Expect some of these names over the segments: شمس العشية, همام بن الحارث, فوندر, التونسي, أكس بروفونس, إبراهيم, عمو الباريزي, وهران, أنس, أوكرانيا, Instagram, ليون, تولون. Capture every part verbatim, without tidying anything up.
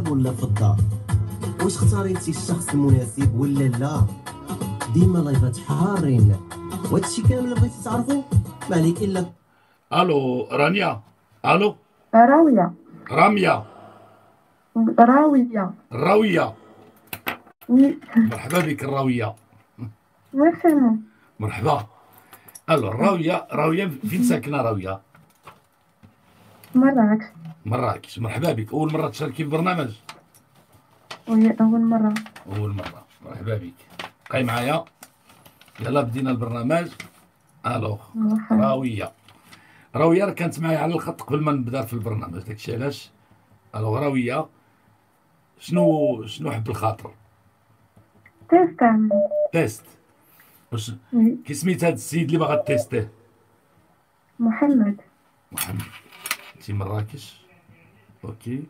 الخدم ولا في الدار؟ واش اختاريتي الشخص المناسب ولا لا؟ ديما لايفات حارين، وهادشي كامل اللي بغيتي تعرفو ما عليك الا. الو رانيا. الو راوية. رامية. راوية. راوية. مرحبا بك الراوية. مرحبا. مرحبا. الو راوية، راوية فين ساكنة راوية؟ مراكش. مراكش، مرحبا بك. أول مرة تشاركي في برنامج؟ وي أول مرة. أول مرة، مرحبا بك. بقاي معايا، يلا بدينا البرنامج. الو راوية. راوية راه كانت معايا على الخط قبل ما نبدا في البرنامج، داكشي علاش. الو راوية، شنو شنو حب الخاطر؟ تيست. تيست. واش كي سميت هاد السيد اللي باغا تيستيه؟ محمد. محمد. انت مراكش. اوكي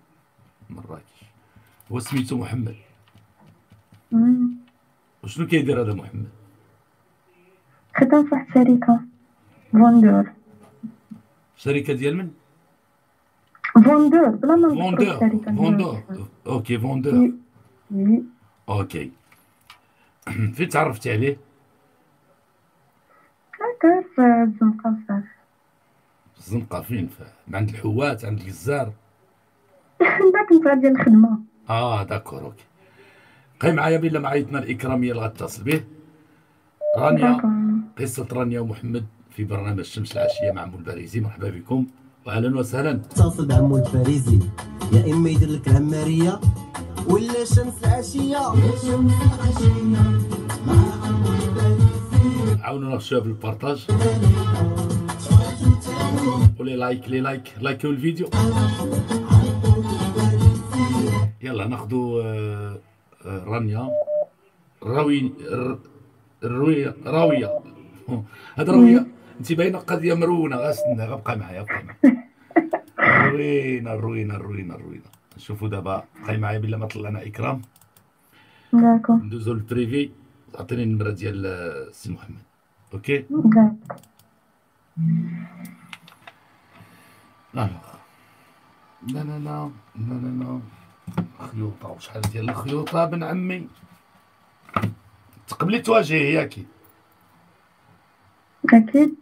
مراكش. هو سميتو محمد. امم وشنو كيدير هذا محمد؟ خدام في واحد الشركة فوندر. شركة ديال من؟ فوندر بلا ما نذكر الشركة. فوندر. اوكي فوندر. وي. اوكي. فين تعرفتي عليه؟ هاكا في الزنقة. صافي الزنقة فين؟ عند الحوات، عند الجزار. لا كنت غادي الخدمة. اه داكور اوكي. بقاي معايا بلا ما عيطنا الإكرامية اللي غاتصل به. رانيا، قصة رانيا ومحمد في برنامج شمس العشية مع عمو الباريزي. مرحبا بكم واهلا وسهلا. اتصل بعمو الباريزي، يا اما يدير لك العمارية ولا شمس العشية. يا شمس العشية مع عمو الباريزي. عاونونا شويه بالبارطاج ولي لايك، لي لايك لايكيو الفيديو. يلا ناخذوا رانيا. راوي الرويه راوية. هاد راوية انت باينه قضيه مرونه. غاستنى غبقى معايا، بقى معايا. روينا روينا روينا روينا. شوفوا دابا بقاي معايا بلا ما طلعنا اكرام. داكو ندوزو للبريفي، تعطيني النمره ديال السي محمد. اوكي داكو. لا لا لا لا لا لا خيوطه. وشحال ديال الخيوطه بن عمي؟ تقبلي تواجهي ياكي؟ اكيد.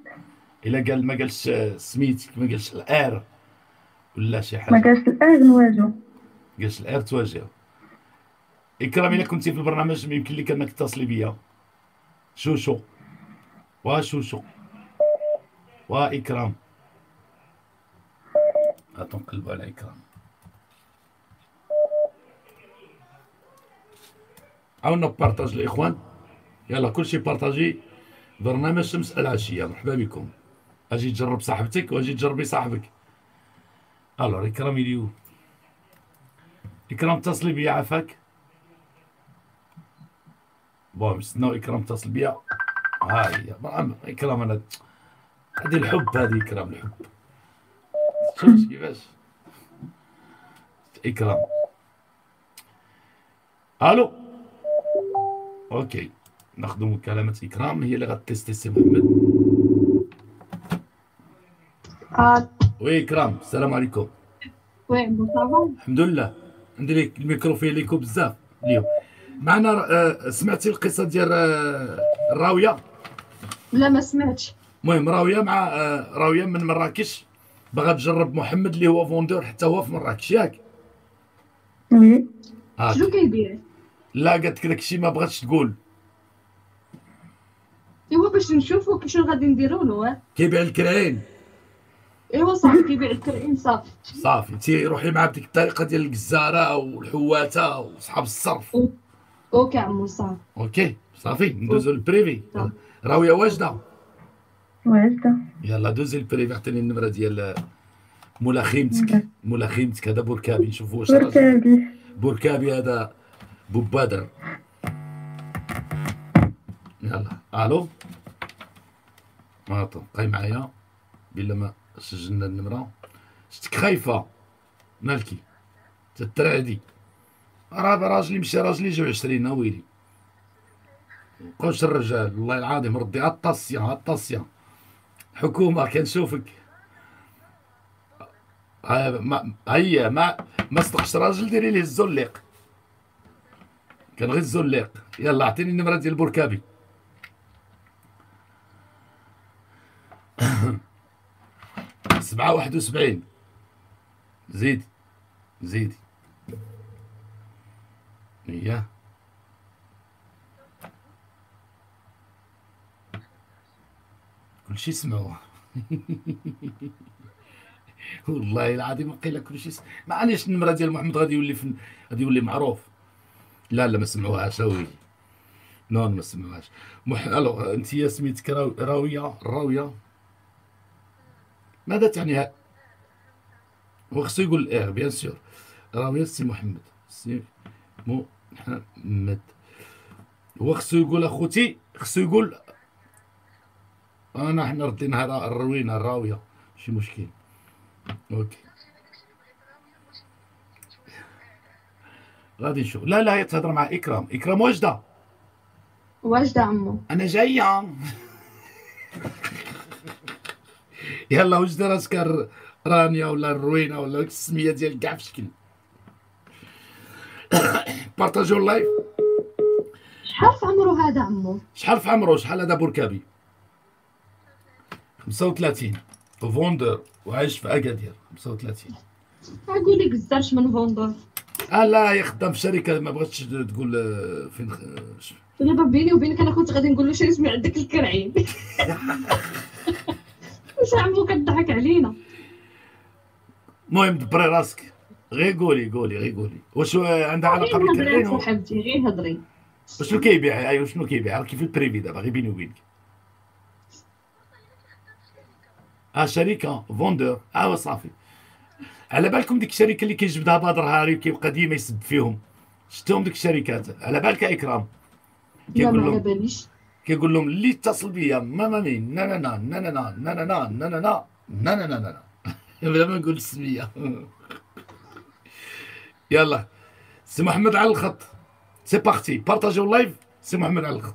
الا قال ما قالش سميتك، ما قالش الار ولا شي حاجه، ما قالش الار نواجهو. قالش الار تواجهو. اكرام الا كنتي في البرنامج يمكن لك انك تتصلي بيا. شوشو وا شوشو وا اكرام. هاتو نقلبو على اكرام. عاونا بارطاج الاخوان، يلا كلشي بارطاجي برنامج شمس العشية. مرحبا بكم. اجي تجرب صاحبتك واجي تجربي صاحبك. الو اكرام اليوم. اكرام اتصلي بيا عافاك. بون نستناو اكرام اتصل بيا. ها هي اكرام. انا هادي الحب، هادي اكرام الحب. شوف كيفاش اكرام. الو اوكي ناخذ مكالمة إكرام، هي اللي غاتيستي سي محمد. آه. وي إكرام، السلام عليكم. وي بونسافون. الحمد لله. عندي لك الميكرو فيه ليكو بزاف اليوم. معنا آه سمعتي القصة ديال آه الراوية؟ لا ما سمعتش. المهم راوية مع آه راوية من مراكش، باغا تجرب محمد اللي هو فوندور حتى هو في مراكش، ياك؟ وي. شنو كيدير؟ لا قالت لك داكشي ما بغاتش تقول. ايوا باش نشوفو شنو غادي نديرو له. اه كيبيع الكرعين. ايوا صافي كيبيع الكرعين. صافي صافي انتي روحي معاه بديك الطريقه ديال الجزاره والحواته وصحاب الصرف. اوكي عمو صافي. اوكي صافي ندوزو للبريفي. راويه واجده. واجده. يلا دوزي للبريفي، عطيني النمره ديال مولا خيمتك. مولا خيمتك هذا بركابي. نشوفو واش بركابي. بركابي هذا بو بدر. يلا الو ماطو بقاي معايا بلا ما سجلنا النمره. شتك خايفه مالكي تترعدي؟ راه راجلي ماشي راجلي جا عشرين. ويلي مابقاوش الرجال والله العظيم. ردي عطاسيا عطاسيا حكومه كنشوفك. هيا ما ما صدقش راجل ديري ليه الزليق، كان غير الزليق. يلا عطيني النمره ديال بركابي. سبعة واحد وسبعين. زيدي زيدي اياه. كلشي سمعوه. والله العظيم قيل كلشي سمعوه. ما عانيش النمره ديال محمد غادي يولي فن... غادي يولي معروف. لا لا ما سمعوهاش أوي. نون ما سمعوهاش. مح... الو انت سميتك راو... راويه راويه. ماذا تعني ها؟ هو خصو يقول الإيه بيان سور. راويه سي محمد. سي محمد. هو خصو يقول أخوتي، خصو يقول أنا حنا رديناها الروينة الراوية، ماشي مشكل. أوكي. غادي نشوف، لا لا هي تهضر مع إكرام، إكرام واجدة. واجدة عمو. أنا جاية. يلا وجدي راسك رانيا ولا الروينة ولا السمية ديال كاع في شكل. بارطاجيو اللايف. شحال في عمرو هذا عمو؟ شحال في عمرو؟ شحال هذا بركابي؟ خمسة وثلاثين. فوندر وعايش في اكادير. خمسة وثلاثين. اقول لك بزاف من فوندر. اه لا هي خدام في شركه ما بغاتش تقول فين. دابا بيني وبينك انا كنت غادي نقول له شريت من عندك الكرعين. واش عمو كضحك علينا. المهم دبري راسك، غير قولي قولي غير قولي واش عندها علاقه بالكرعين حبيبتي. غير هضري شنو كيبيع. ايوا شنو كيبيع كيف البريفي دابا غير بيني وبينك. اه شركه فوندور. اه صافي على بالكم ديك الشركه اللي كيجبدها بدر هاري وكيبقى ديما يسب فيهم. شفتهم ديك الشركات على بالك اكرام؟ كيقول لهم باليش، كيقول لهم اللي اتصل بيا مامامي نانا نانا نانا نانا نانا نانا نانا نانا بلا ما نقول السميه. يلا سي محمد على الخط، سي باغتي بارطاجيو اللايف. سي محمد على الخط.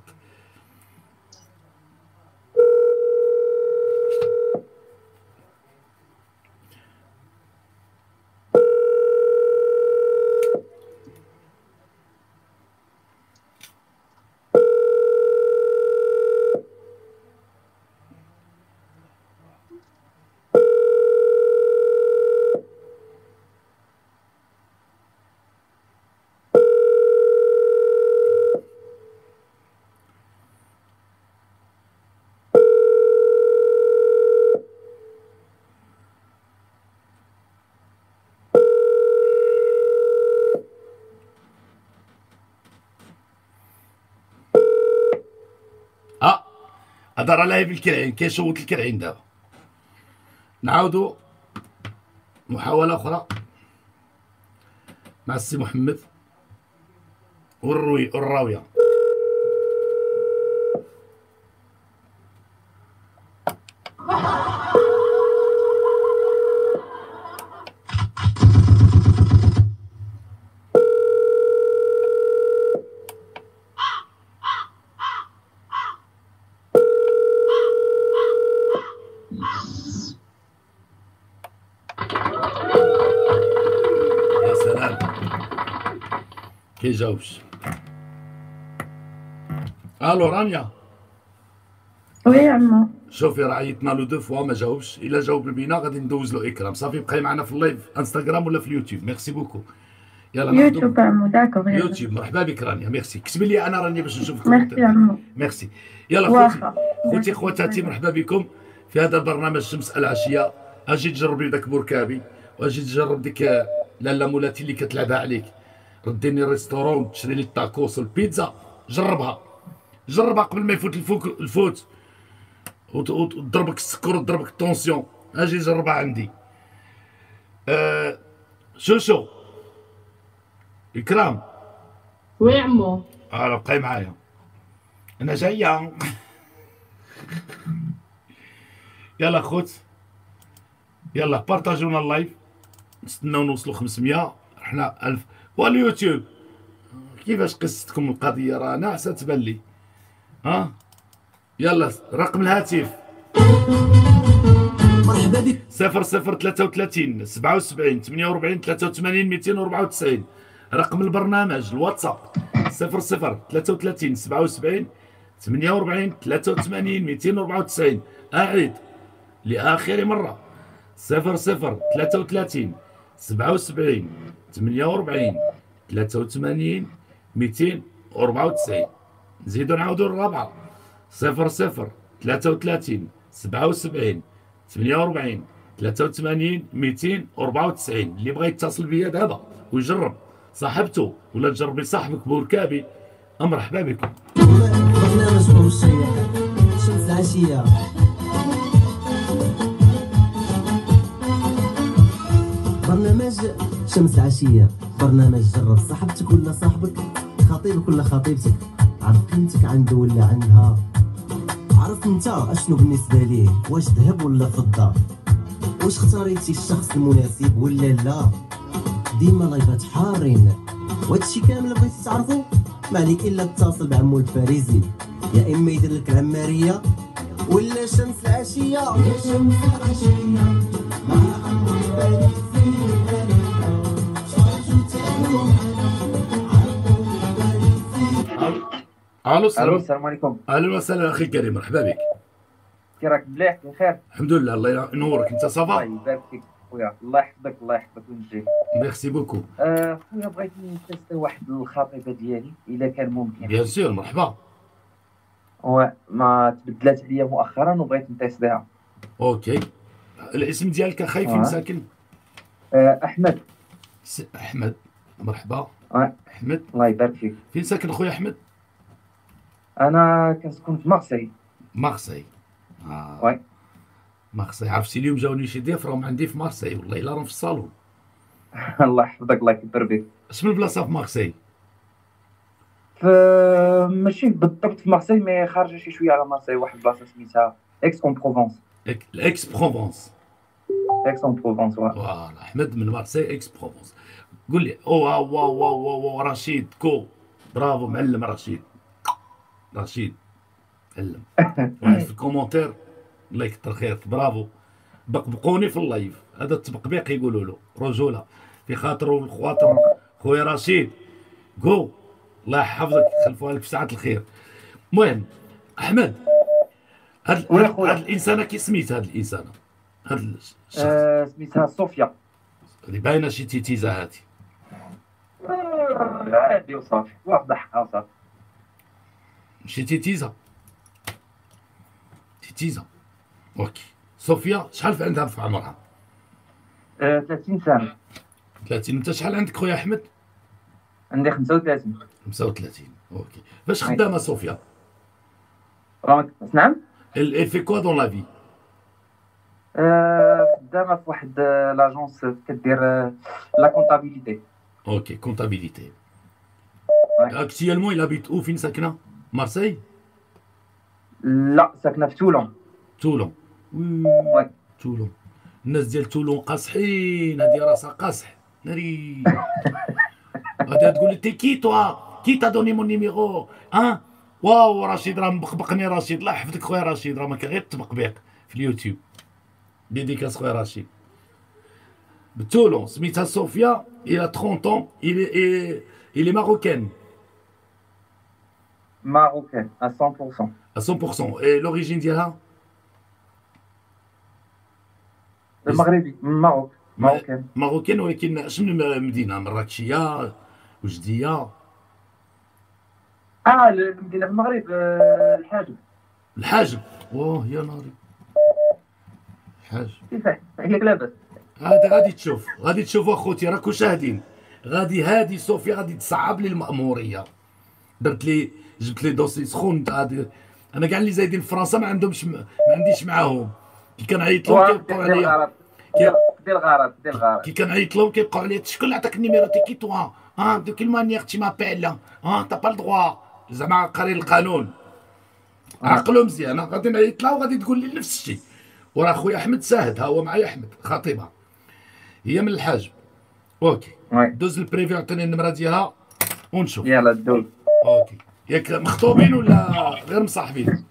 هضر على بالكرعين كيشوط الكرعين دابا. نعاودو محاولة أخرى مع السي محمد والروي والراوية. كيجاوبش. الو رانيا. وي عمو. شوفي راه عيطنا له دو فوا ما جاوبش، الا جاوب بينا غادي ندوز له اكرام. صافي بقاي معنا في اللايف انستغرام ولا في اليوتيوب. ميرسي بوكو. يلا ناخذ يوتيوب عمو. داكوغ يوتيوب. مرحبا بك رانيا. ميرسي. كتبي لي انا راني باش نشوفك. ميرسي عمو. ميرسي. يلا خوتي خوتي خواتاتي مرحبا بكم في هذا البرنامج شمس العشيه. اجي تجربي داك بركابي واجي تجرب ديك لالا مولاتي اللي كتلعبها عليك. رديني الريستورون تشري لي التاكوس والبيتزا. جربها جربها قبل ما يفوت الفوت الفوت وتضربك السكر وتضربك التونسيون. اجي جربها عندي. أه شو شو اكرام. وي عمو. اه بقاي معايا انا جايه. يلا خوت يلا بارطاجونا اللايف. نستناو نوصلوا خمسمية. حنا ألف. واليوتيوب كيفاش قصتكم القضيه راه ناعسه تبان لي. ها يلا رقم الهاتف. مرحبا بك. صفر صفر ثلاثة وثلاثين سبعة وسبعين ثمانية وأربعين ثلاثة وثمانين مئتين وأربعة وتسعين رقم البرنامج الواتساب صفر صفر ثلاثة وثلاثين سبعة وسبعين ثمانية وأربعين ثلاثة وثمانين مئتين وأربعة وتسعين. أعيد لآخر مرة صفر صفر ثلاثة وثلاثين سبعة وسبعين ثمانية وأربعين ثلاثة وثمانين مئتين وأربعة وتسعين. نزيدو نعاودو الرابعة صفر صفر ثلاثة وثلاثين سبعة وسبعين ثمانية وأربعين ثلاثة وثمانين مئتين وأربعة وتسعين. اللي بغى يتصل بيا دابا ويجرب صاحبته ولا تجربي صاحبك بوركابي مرحبا بكم. برنامج أمسية شمس العشية. برنامج شمس العشية برنامج جرب صاحبتك ولا صاحبك، خطيبك ولا خطيبتك، عرف قيمتك عنده ولا عندها، عرف انت اشنو بالنسبه ليه، واش ذهب ولا فضه، واش اختاريتي الشخص المناسب ولا لا. ديما لايفات حارين، وهادشي كامل اللي بغيتي تعرفو ما عليك الا تتصل بعمو الباريزي، يا اما يدير لك العماريه ولا شمس العشيه. يا شمس العشيه مع عمو الباريزي شارجو تانو عمو الباريزي. الو الو السلام عليكم. الو وسهلا اخي كريم مرحبا بك. كي راك مليح بخير؟ الحمد لله الله ينورك. انت صافا؟ الله يبارك فيك خويا الله يحفظك الله يحفظك وينجيك. ميرسي بوكو. خويا أه بغيت نستفسر واحد الخطيبه ديالي اذا كان ممكن. بيان سور مرحبا. وما تبدلات عليا مؤخرا وبغيت نتيستيها. اوكي الاسم ديالك خايفي مساكن؟ أه احمد. احمد مرحبا. أه. احمد الله يبارك فيك. فين ساكن خويا احمد؟ انا كنسكن في مارسي. مارسي اه وي مارسي. عرفتي اليوم جاوني شي ضيف راهم عندي في مارسي والله الا راهم في الصالون. الله يحفظك الله يكبر بك. اسم البلاصه في مارسي؟ ف ماشي بالضبط في مارسي مي خارجه شي شويه على مارسي، واحد البلاصه سميتها اكس اون بروفونس. اكس بروفونس اكس اون بروفونس فوالا. احمد من مارسي اكس بروفونس. قول لي او واو واو واو رشيد كو برافو معلم رشيد. رشيد علم واحد في الكومونتير الله يكثر خيرك برافو. بقبقوني في اللايف هذا التبقبيق يقولوا له رجوله في خاطره والخواطر. خويا رشيد جو الله يحفظك خلفوها لك في ساعه الخير. المهم احمد هاد هاد الانسانه كي سميت هاد الانسانه هاد الشخص؟ أه سميتها صوفيا. هذه باينه شي تيتيزه هادي عادي وصافي واخده حقها صافي. ماشي تيتيزا تيتيزا اوكي. صوفيا شحال في عندها في عمرها؟ أه ثلاثين سنة. ثلاثين. انت شحال عندك خويا احمد؟ عندي خمسة وثلاثين. خمسة وثلاثين اوكي. باش خدامة صوفيا؟ نعم؟ ال في كوا دون لافي؟ خدامة في واحد لاجونس كدير لا كونتابيليتي. اوكي كونتابيليتي. اكتيالمون يلابيت او فين ساكنة؟ مارسي؟ لا ساكنه في تولون. تولون وي تولون. الناس ديال تولون قاصحين هادي راسها قاصح ناري. غادي تقول لي تي كي توا كي تا دوني مون نيميرو ها. واو رشيد راه مبقبقني. رشيد الله يحفظك خويا رشيد راه ما كان غير التبقبيق في اليوتيوب. ديديكاس خويا رشيد بتولون. سميتها صوفيا إلى ثلاثين عام. إلي ماروكان. Marocaine à cent pour cent. À cent pour cent. Et l'origine d'Ira? Le Maroc. Maroc. Marocaine. Marocaine ou qui n'a jamais de Medina, Marrakechia, Oujdea. Ah, le Medina du Maroc, le Hajj. Le Hajj. Oh, ya nari. Hajj. كيفاه؟ ياك لاباس. هذا غادي تشوف، غادي تشوفوا اخوتي راكم شاهدين. غادي هادي صوفيا غادي تصعب لي المأمورية. درت لي جبت لي دوسي سخون تاع انا كاع اللي زايدين في فرنسا ما عندهمش ما عنديش معاهم. كي كنعيط لهم كيبقوا عليا دير الغرض دير الغرض. كي كنعيط لهم كيبقوا عليا شكون عطاك النيميرو تي كي توا ها دو كيل مانيير تي مابيل ها تا با الدغوا زعما قاري القانون. عقلو مزيان غادي نعيط لها وغادي تقول لي نفس الشيء. وراه خويا احمد ساهد ها هو معايا احمد خطيبه هي من الحاج. اوكي دوز البريفي عطيني النمره ديالها ونشوف. يلا دوز. اوكي ياك مخطوبين ولا غير مصاحبين؟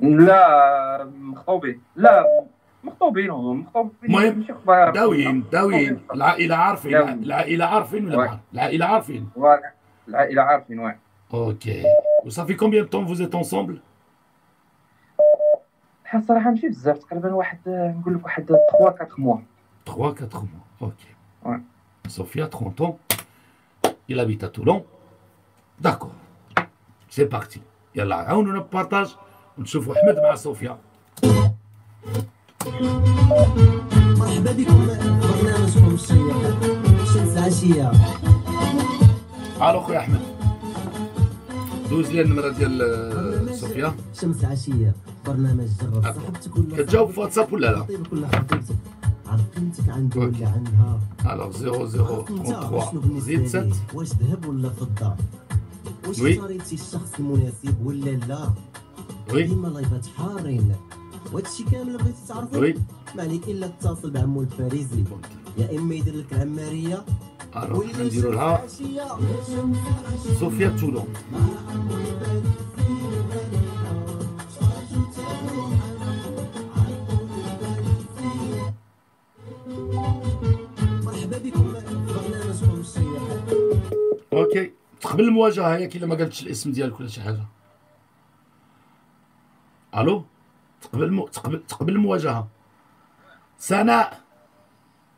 لا مخطوبين. لا مخطوبين هم مخطوبين مش اخبار داويين داويين العائله عارفين العائله عارفين ولا العائله عارفين العائله عارفين واه اوكي وصافي كومبيان طون فوزيت اونسومبل؟ الصراحه ماشي بزاف تقريبا واحد نقول لك واحد ثلاثة أربعة موا ثلاثة أربعة موا اوكي واه صوفيا ثلاثين ans il habite à Toulon d'accord c'est parti يلا عاونونا بارطاج ونشوفوا احمد مع صوفيا. مرحبا بكم برنامجكم الشيق شمس العشية. الو خويا احمد دوز لي النمرة ديال صوفيا. شمس العشية برنامج جرب صاحبتك ولا كتجاوب في واتساب ولا لا؟ ولا خطيبتك عرف قيمتك عنده ولا عندها. الو صفر صفر ثلاثة ثلاثة زيد ستة واش ذهب ولا فضة؟ واش شريتي الشخص المناسب ولا لا؟ ديما لايفات حارين وهادشي كامل بغيتي تعرفو ما عليك الا تتصل بعمو الباريزي يا اما يدير لك العماريه ولا نديرو لها صوفيا تولون مرحبا بكم برنامجكم الشيق اوكي قبل المواجهه ياك الا ما قالتش الاسم ديالك ولا شي حاجه الو تقبل مو... تقبل تقبل المواجهه سناء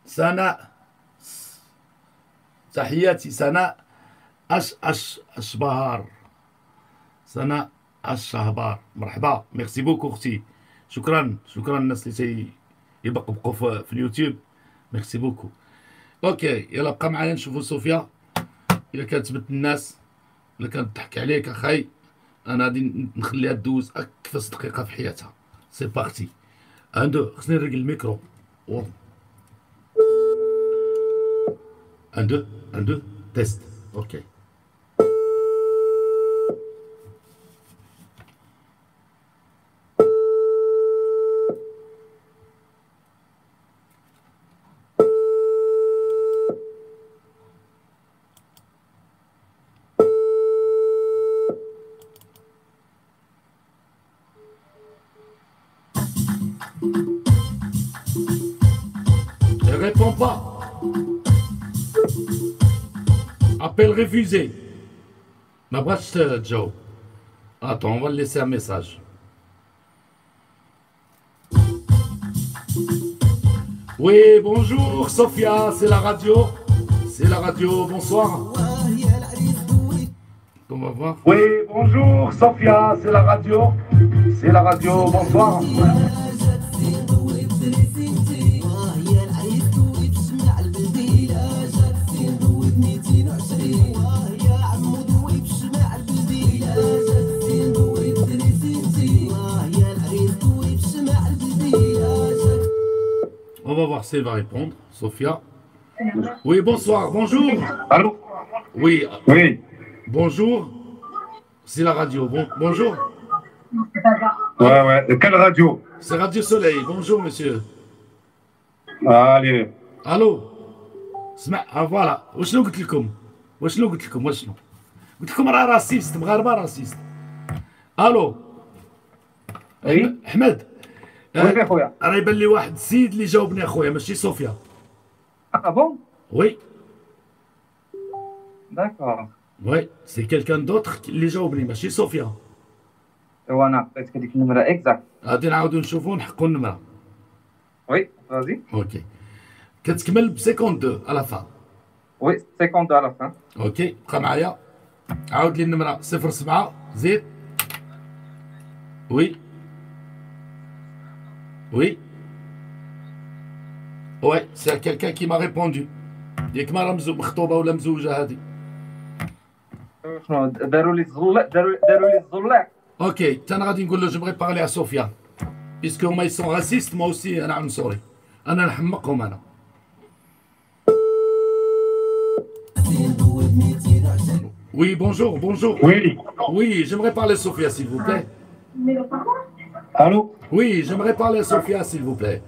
سناء تحياتي سناء اش اش اشبهار سناء الشهبار مرحبا ميرسي بوكو اختي شكرا شكرا الناس اللي تيبقبقوا في... في اليوتيوب ميرسي بوكو اوكي يلا بقى معايا نشوفوا صوفيا الا كانت بنت الناس الا كانت تضحك عليك اخاي انا غادي نخليها تدوز اكثر دقيقه في حياتها سي بارتي عنده خصني نرقل الميكرو و عنده عنده تيست اوكي Ne réponds pas. Appel refusé. N'abrache Joe. Attends, on va lui laisser un message. Oui, bonjour Sophia, c'est la radio. C'est la radio, bonsoir. On va voir. Oui, bonjour Sophia, c'est la radio. C'est la radio, bonsoir. On va voir si elle va répondre, Sophia. Oui, bonsoir, bonjour. Allô? Oui. Oui. Bonjour. C'est la radio. Bon, bonjour. Ouais, ouais. Quelle radio? C'est Radio Soleil. Bonjour, monsieur. Allez. Allô? Ah, voilà. Qu'est-ce que je vous dis? Qu'est-ce que je vous dis? Qu'est-ce que je vous dis? Raciste. مغاربة raciste. Allô? Oui. Ahmed. وي اخويا راه يبان لي واحد السيد اللي جاوبني اخويا ماشي صوفيا اه بون وي داكور وي سي كالكان دوطخ اللي جاوبني ماشي صوفيا ايوا انا عطيتك هذيك النمره اكزاكت غادي نعاودو نشوفو نحقو النمره وي فازي اوكي كتكمل ب اثنين وخمسين على فان وي اثنين وخمسين على فان اوكي بقى معايا عاود لي النمره صفر سبعة زيد وي Oui. Ouais, c'est quelqu'un qui m'a répondu. Yak ma rah مخطوبة ولا مزوجة هادي. شنو داروا لي الزلاق داروا داروا لي الزلاق. اوكي، حتى انا غادي نقول له جبغي بارلي على صوفيا. بيسكو هما يسون راسيست ما اوسي انا عنصري. انا نحمقهم انا. Oui, bonjour, bonjour. Oui. Oui, j'aimerais parler à Sophia s'il vous plaît. Allô? Oui, j'aimerais parler à Sophia, s'il vous plaît.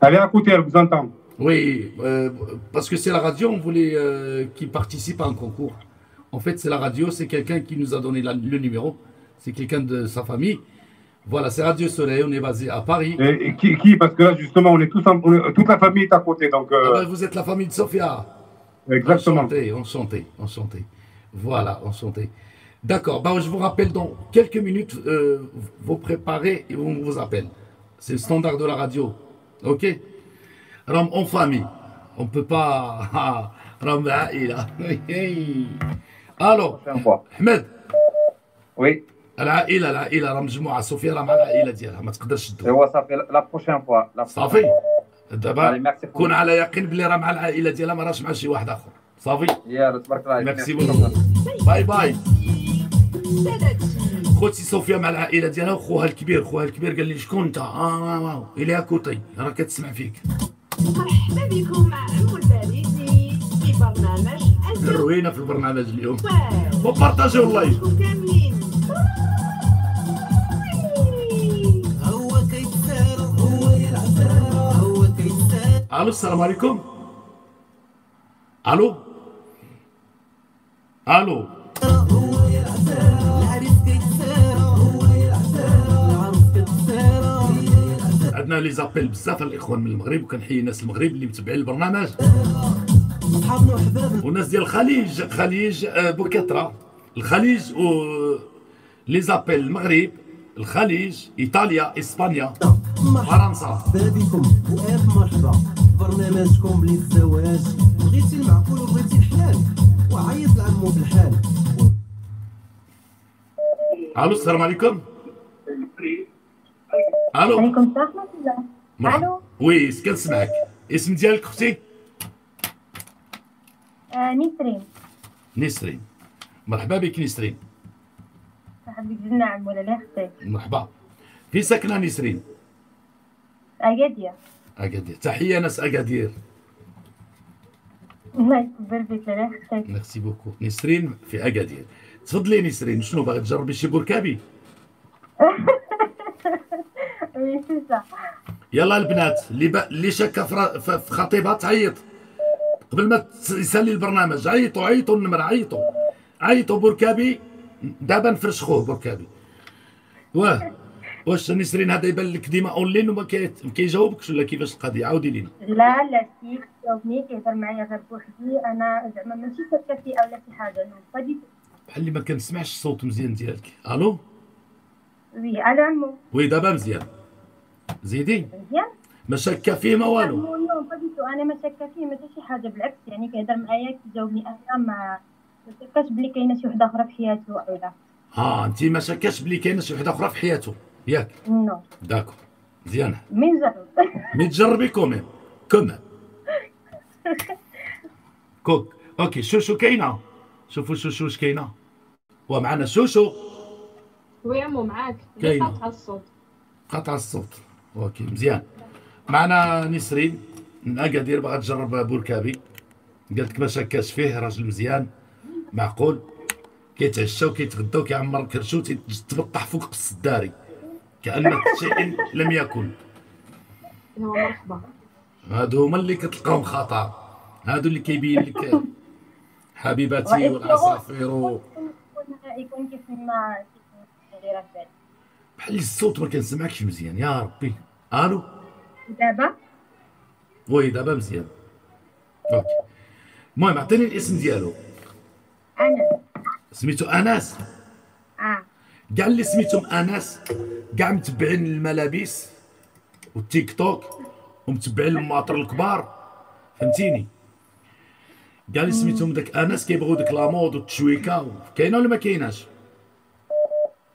Elle est à côté, elle vous entend. Oui, euh, parce que c'est la radio, on voulait euh, qu'il participe à un concours. En fait, c'est la radio, c'est quelqu'un qui nous a donné la, le numéro. C'est quelqu'un de sa famille. Voilà, c'est Radio Soleil, on est basé à Paris. Et, et qui, qui Parce que là, justement, on est tous en, on est, toute la famille est à côté. Donc, euh... ah ben, vous êtes la famille de Sofia. Exactement. Enchanté, enchanté, enchanté. Voilà, enchanté. D'accord, ben, je vous rappelle dans quelques minutes, euh, vous préparez et on vous appelle. C'est le standard de la radio. OK. Alors, en famille, on ne peut pas... Alors, Ahmed. Oui. العائلة العائلة راه مجموعة صوفيا راه مع العائلة ديالها ما تقدرش تدوز. ايوا صافي لا بروشين فوا صافي دابا كون على يقين بلي راه مع العائلة ديالها ما راهش مع شي واحد آخر صافي. يلا تبارك الله. ميرسي بوكو. باي باي. خوتي صوفيا مع العائلة ديالها وخوها الكبير خوها الكبير قال لي شكون أنت؟ آه واو إليها كوطي راه كتسمع فيك. مرحبا بكم مع عمو الباريزي في برنامج الروينة في البرنامج اليوم. واو. وبارطاجيو اللايف. الو السلام عليكم. الو الو عندنا لي زابيل بزاف الاخوان من المغرب وكنحيي الناس المغرب اللي متبعين البرنامج والناس ديال الخليج الخليج بكثره الخليج و لي زابيل المغرب الخليج ايطاليا اسبانيا فرنسا بابيكم والف مرحبا برنامجكم للزواج بغيتي المعقول وبغيتي الحلال وعيط لعمو بالحال. الو السلام عليكم. الو عليكم ورحمه الله. الو وي كنسمعك. اسم ديالك اختي؟ نسرين. نسرين مرحبا بك نسرين. مرحبا بك جنة عمو لا اختي. مرحبا. فين ساكنه نسرين؟ أكادير. أكادير تحية ناس أكادير. الله يكبر بك لا اختي. ميرسي بوكو. نسرين في أكادير. تفضلي نسرين شنو باغي تجربي شي بركابي؟ وي سي سا. يلا البنات اللي اللي شاكة في خطيبها تعيط قبل ما يسالي البرنامج عيطوا عيطوا النمرة عيطوا عيطوا بركابي دابا نفرشخوه بركابي واه واش نسرين هذا يبان لك ديما اونلاين وما كيجاوبكش ولا كيفاش القضيه عاودي لينا. لا لا سي كيجاوبني كيهضر معايا غير بوحدي انا زعما ماشي سكتي ولا شي حاجه فادي بحال اللي ما كنسمعش الصوت مزيان ديالك. الو وي الو عمو وي دابا مزيان زيدي مزيان ما شاكه فيه ما والو عمو فاديتو انا ما شاكه فيه ما حتى شي حاجه بالعكس يعني كيهضر معايا كيجاوبني انا ما ما شاكاش بلي كاينه شي وحده اخرى في حياته ولا اه انت ما شاكاش بلي كاينه شي وحده اخرى في حياته ياك؟ نو داكور مزيانه مين جرب مين تجربي كوميم كوميم كوك اوكي شوشو كاينه شوفوا شوشوش كاينه ومعنا شوشو وي عمو معاك كاينه قطع الصوت قطع الصوت اوكي مزيان معنا نسرين من اكادير باغا تجرب بوركابي قالت لك ما شاكاش فيه راجل مزيان معقول كيتعشى وكيتغدى وكيعمر الكرشو تبطح فوق قص الداري كأن شيء لم يكن. مرحبا. هادو هما اللي كتلقاهم خطا هادو اللي كيبين لك حبيباتي والعصافير و يكون كيسمع دايره فات بحال الصوت ما كنسمعكش مزيان يا ربي. الو دابا وي دابا مزيان اوكي المهم عطيني الاسم ديالو. انس. سميتو انس؟ اه كاع اللي سميتهم انس كاع متبعين الملابس والتيك توك ومتبعين الماطر الكبار فهمتيني كاع اللي سميتهم داك انس كيبغيو داك لامود والتشويكه كاينه ولا ما كايناش؟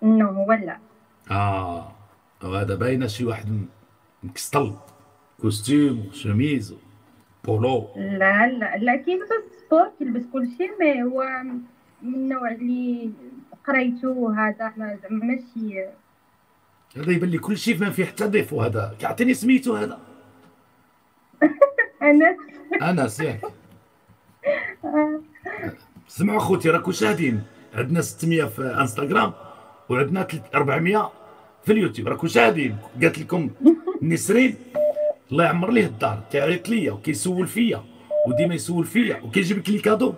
نو هو لا اه هذا باينه شي واحد مكسطل كوستيم وشميز بولو لا لا لا كيلبس سبور كيلبس كلشي مي هو من النوع اللي قريتو هذا زعما ماشي هذا يبان لي كل شيء ما فيه حتى ضيف هذا كيعطيني سميتو هذا انس انس ياك سمعوا خوتي راكم شاهدين عندنا ستمية في انستغرام وعندنا أربعمية في اليوتيوب راكم شاهدين قالت لكم نسرين الله يعمر ليه الدار كيعيط ليا وكيسول فيا وديما يسول فيا وكيجيب لك لي كادو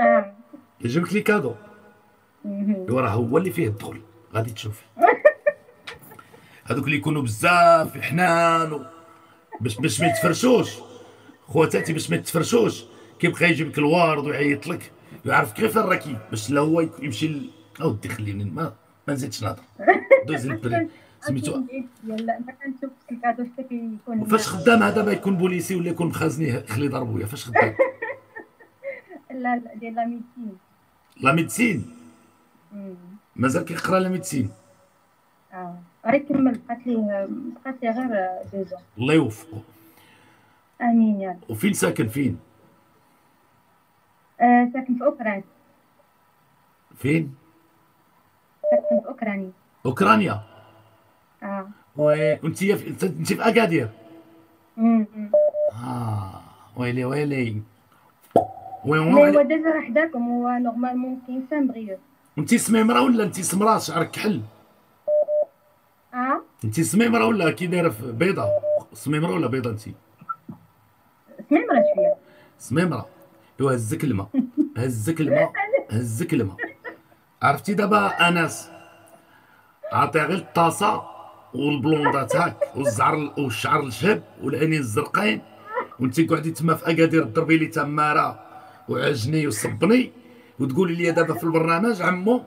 اه كيجيب لك لي كادو وراه هو اللي فيه الدخل غادي تشوفي هذوك اللي يكونوا بزاف حنان و... باش باش ما يتفرشوش خواتاتي باش ما يتفرشوش كيبقى يجيبك الوارد ويعيط لك ويعرف كيف فين راكي باش لا هو يمشي ل... اودي خليني ما ما نزيدش نهضر دوز البري سميتو يلا ما كنشوف شي هذا الشيء كيكون فاش خدام هذا ما يكون بوليسي ولا يكون مخازني خلي ضربويا فاش خدام لا لا ديال لا ميديسين لا ميديسين مازال كيقرا لا ميديسين اه غير كمل بقات ليه بقات ليه غير جوج الله يوفقه امين يا رب. وفين ساكن فين؟ آه ساكن في اوكرانيا. فين؟ ساكن في اوكرانيا. اوكرانيا؟ اه وي وانتي في انت في اكادير؟ امم اه ويلي ويلي وين وين هو ديجا راه حداكم هو نورمالمون كاين فين بغيو. انتي سميمره ولا انتي سمراء شعرك كحل؟ اه انتي سميمره ولا كي دايره في بيضه؟ سميمره ولا بيضه انتي؟ سميمره شويه سميمره ايوا هزك الماء هزك الماء هزك الماء عرفتي دابا انس عطيها غير الطاسه والبلوندات هاك والزعر والشعر الشهب والعينين الزرقين وانت قعدي تما في اكادير ضربي لي تماره وعجني وصبني وتقولي لي دابا في البرنامج عمو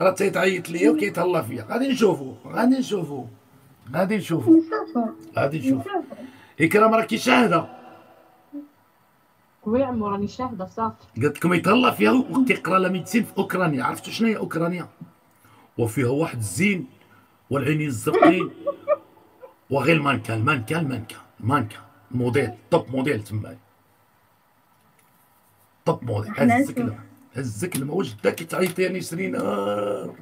راه تيتعيط ليا وكيتهلا فيا غادي نشوفو غادي نشوفو غادي نشوفو غادي نشوفو اكرام راكي شاهده وي عمو راني شاهده صافي قالت لكم يتهلا فيها وكيقرا لا ميديسين في اوكرانيا عرفتوا شنو هي اوكرانيا وفيها واحد الزين والعينين الزرقين وغير مانكا المانكا المانكا المانكا موديل توب موديل تما توب موديل هزك الماء هزك الماء واش جدك كيتعيطي يعني شرين آه.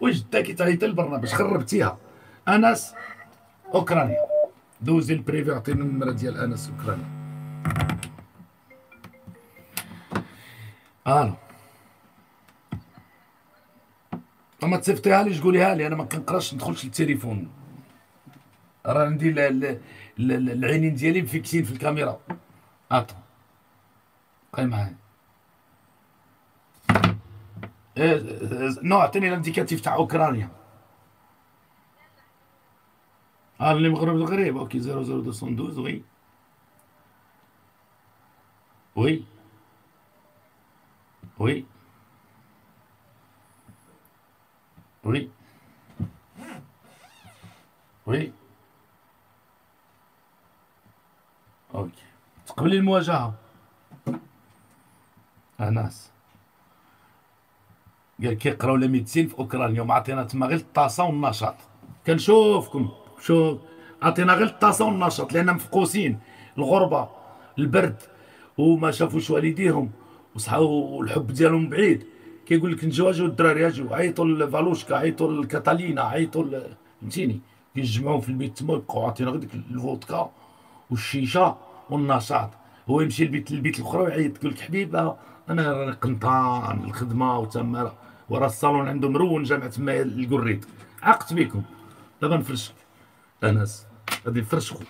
واش جدك كيتعيطي البرنامج خربتيها انس اوكرانيا دوزي البريفي عطيني النمره ديال انس اوكرانيا الو اما تصيفطيها لي تقوليها لي انا ما كنقراش ندخلش للتليفون راه عندي العينين ديالي مفيكسين في الكاميرا اطو بقاي معايا نو عطيني الانديكاتيف تاع اوكرانيا اه اللي مغرب الغريب اوكي صفر صفر اثنين واحد اثنين وي وي Oui. Oui. Oui. OK. تقبلي المواجهة. أناس. قال كيقراو لا ميديسين في أوكرانيا ومعطينا تما غير الطاسة والنشاط. كنشوفكم شوف عطينا غير الطاسة والنشاط لأننا مفقوسين الغربة البرد وما شافوش والديهم. وصحاو الحب ديالهم بعيد كيقول لك نجيو اجيو الدراري اجيو عيطوا لفالوشكا عيطوا لكاتالينا عيطوا فهمتيني كيتجمعوا في البيت تما يبقاو عاطينا غير ديك الفودكا والشيشه والنشاط هو يمشي للبيت البيت الاخرى ويعيط يقول لك حبيبه انا راني قنطان الخدمه وتما ورا الصالون عنده مرون جامع تما الكريت عقت بكم دابا نفرشك انس غادي نفرشكم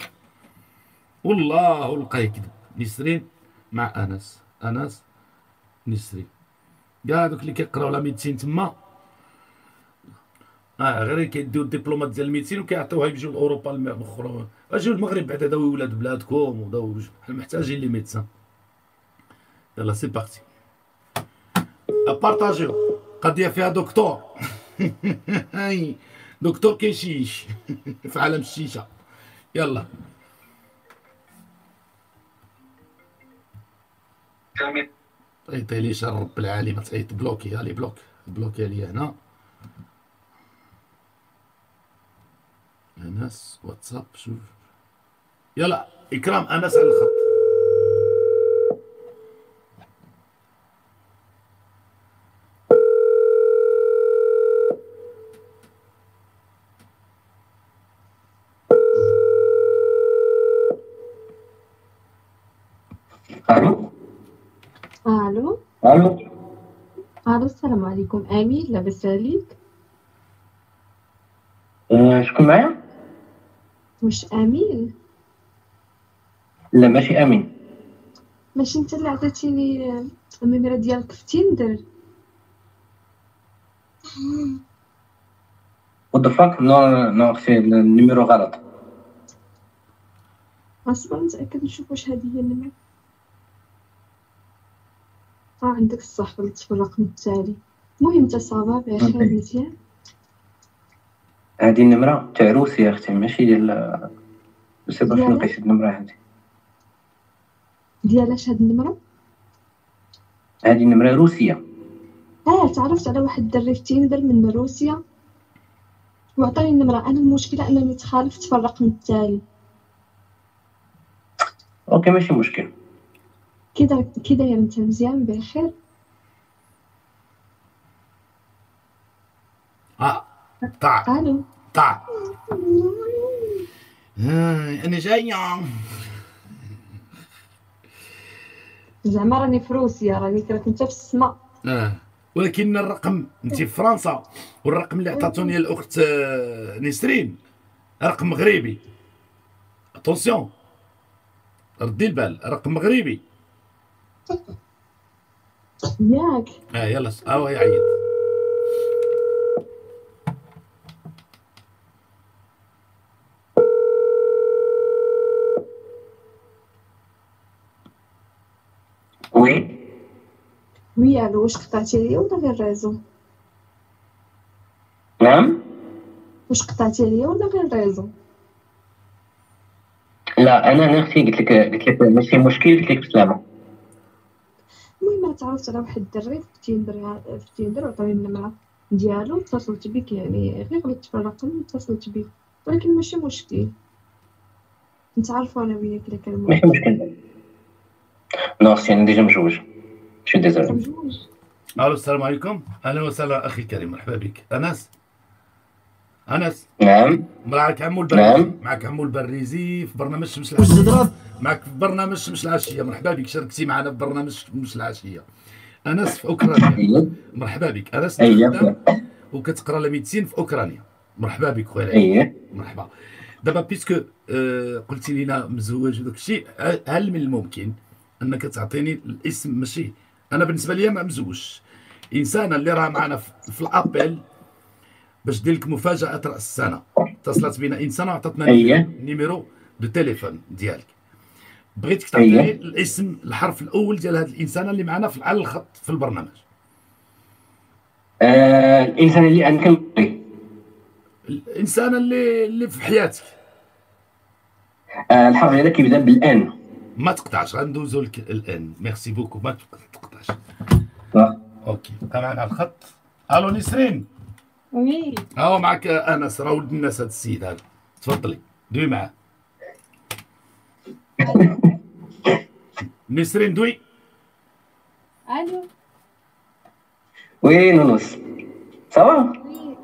والله لقاه يكذب نسرين مع انس انس نسري كاع دوك اللي كيقراو لا ميديسين تما اه غير كيديو الدبلومات ديال الميديسين وكيعطيوها يجيو لاوروبا المخرو اجيو المغرب بعدا داوي ولاد بلادكم وداو حنا محتاجين لي ميديسان يلا سي بارتي ابارطاجيو قضيه فيها دكتور دكتور كيشيش في عالم الشيشه يلا تعيطي لي شر رب العالي ما تعيط بلوكي هالي بلوك بلوكي لي هنا انس واتساب شوف يلا اكرام انس على الخط الو الو الو السلام عليكم امين لاباس عليك شكون معايا واش امين لا ماشي امين ماشي انت اللي عطيتيني النمره ديالك في تندر وات ذا فاك. نو نو في النيميرو غلط. اصبر نتاكد نشوف واش هذه هي النمره. اه عندك الصح، غلطت في الرقم التالي. المهم تا صباح بخير مزيان. هذه النمره تاع روسيا اختي، ماشي ديال سي باش نقيس النمره هذه. ديالاش هاد النمره؟ هذه النمره روسيا. اه تعرفت على واحد الدري في تيندر من روسيا وعطاني النمره. انا المشكله انني تخالفت في الرقم التالي. اوكي ماشي مشكل. كي داير كي داير انت مزيان بخير؟ اه طاع الو طاع انا جايه زعما راني في روسيا، راني راك انت في السماء. اه ولكن الرقم انت في فرنسا، والرقم اللي عطاتوني الاخت نسرين رقم مغربي. اتونسيون ردي البال، رقم مغربي ياك. اه يلا اه يعيط. وي وي الو، واش قطعتي ليا ولا غير الريزو؟ نعم واش قطعتي ليا ولا غير الريزو؟ لا انا نفسي قلت لك قلت لك ماشي مشكل، قلت لك بالسلامه. المهم انا تعرفت على واحد الدري في تيندر في تيندر وعطاني النمره ديالو، اتصلت بك يعني غير غلطت في الرقم اتصلت بك، ولكن ماشي مشكل نتعرفوا انا وياك الا كان ماشي مشكل. نو سي انا ديجا مجوج شي ديزاير مجوج. الو السلام عليكم. اهلا وسهلا اخي الكريم، مرحبا بك. انس انس نعم معك عمو الباريزي. نعم معك عمو الباريزي في برنامج شمس العشيه، معك في برنامج شمس العشيه. مرحبا بك، شاركتي معنا في برنامج شمس العشيه. انس في اوكرانيا، مرحبا بك. انس أيه. وكتقرا لميديسين في اوكرانيا، مرحبا بك خويا. أيه. مرحبا. دابا بيسكو آه قلتي لينا مزوج وداك الشيء، هل من الممكن انك تعطيني الاسم؟ ماشي انا بالنسبه لي ما مزوجش، انسانه اللي راه معنا في الابل باش دير لك مفاجاه راس السنه. اتصلت بنا انسانه عطاتنا النيميرو دو تيليفون ديالك، بغيتك تعطيني أيه. الاسم الحرف الاول ديال هذه الانسانه اللي معنا في على الخط في البرنامج. آه الانسانه اللي انا كنبغي، الانسانه اللي اللي في حياتك. آه الحرف ديالها كيبدا بالان. ما تقطعش غندوزو لك الان. ميرسي بوكو ما تقطعش. اوكي معنا على الخط. الو نسرين. وي هاو معك انس، راه ولد الناس هذا السيد هذا. تفضلي دوي معاه. نسرين دوي. الو وي نونس صافا؟ وي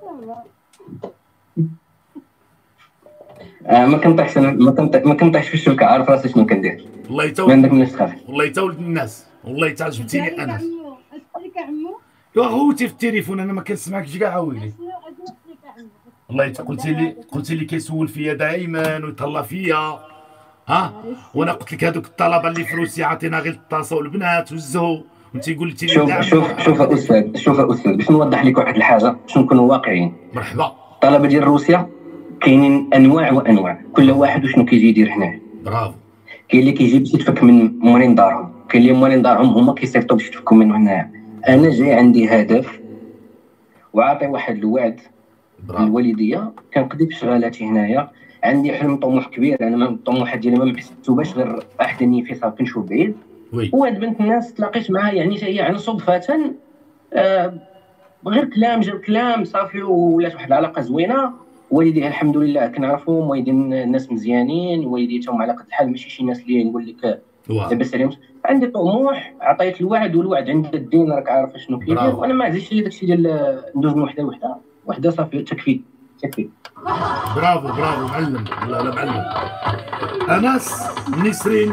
صافا. آه ما كنطيحش ما كنطيحش في الشبكه، عارف راسي شنو كندير. والله تا عندك مناش تخاف. والله تا ولد الناس، والله تا عجبتيني انس. اسالك عمو يا غوتي في التليفون، انا ما كنسمعكش كاع ويلي. والله انت قلتي لي قلتي لي كيسول فيا دائما ويتهلا فيا، ها وانا قلت لك هذوك الطلبه اللي في روسيا عاطينا غير الطاسه والبنات والزهو، وانت قلتي لي شوف شوف شوف استاذ شوف استاذ باش نوضح لك واحد الحاجه باش نكونوا واقعيين. مرحبا. الطلبه ديال روسيا كاينين انواع وانواع، كل واحد وشنو كيجي يدير هنا. برافو. كاين اللي كيجي باش يتفك من مولين دارهم، كاين اللي مولين دارهم هما كيصيفطوا باش يتفكوا منه هنايا. انا جاي عندي هدف وعاطي واحد الوعد للوالديه، كنقضي بشغالاتي هنايا، عندي حلم طموح كبير. انا الطموحات ديالي ما محسبتوش غير احدني في صافي كنشوف بعيد. وهاد بنت الناس تلاقيت معها يعني هي عن صدفه، آه غير كلام جاب كلام صافي ولات واحد العلاقه زوينه. والديها الحمد لله كنعرفهم، والدين الناس مزيانين، والديتهم على قد الحال ماشي شي ناس اللي نقول لك لاباس عليهم. عندي طموح، عطيت الوعد والوعد عند الدين راك عارف شنو كيدير، وانا ما عزيزش لي داكشي ديال ندوز من وحده وحده وحده صافي تكفي تكفي. برافو برافو معلم، والله لا معلم. انس نسرين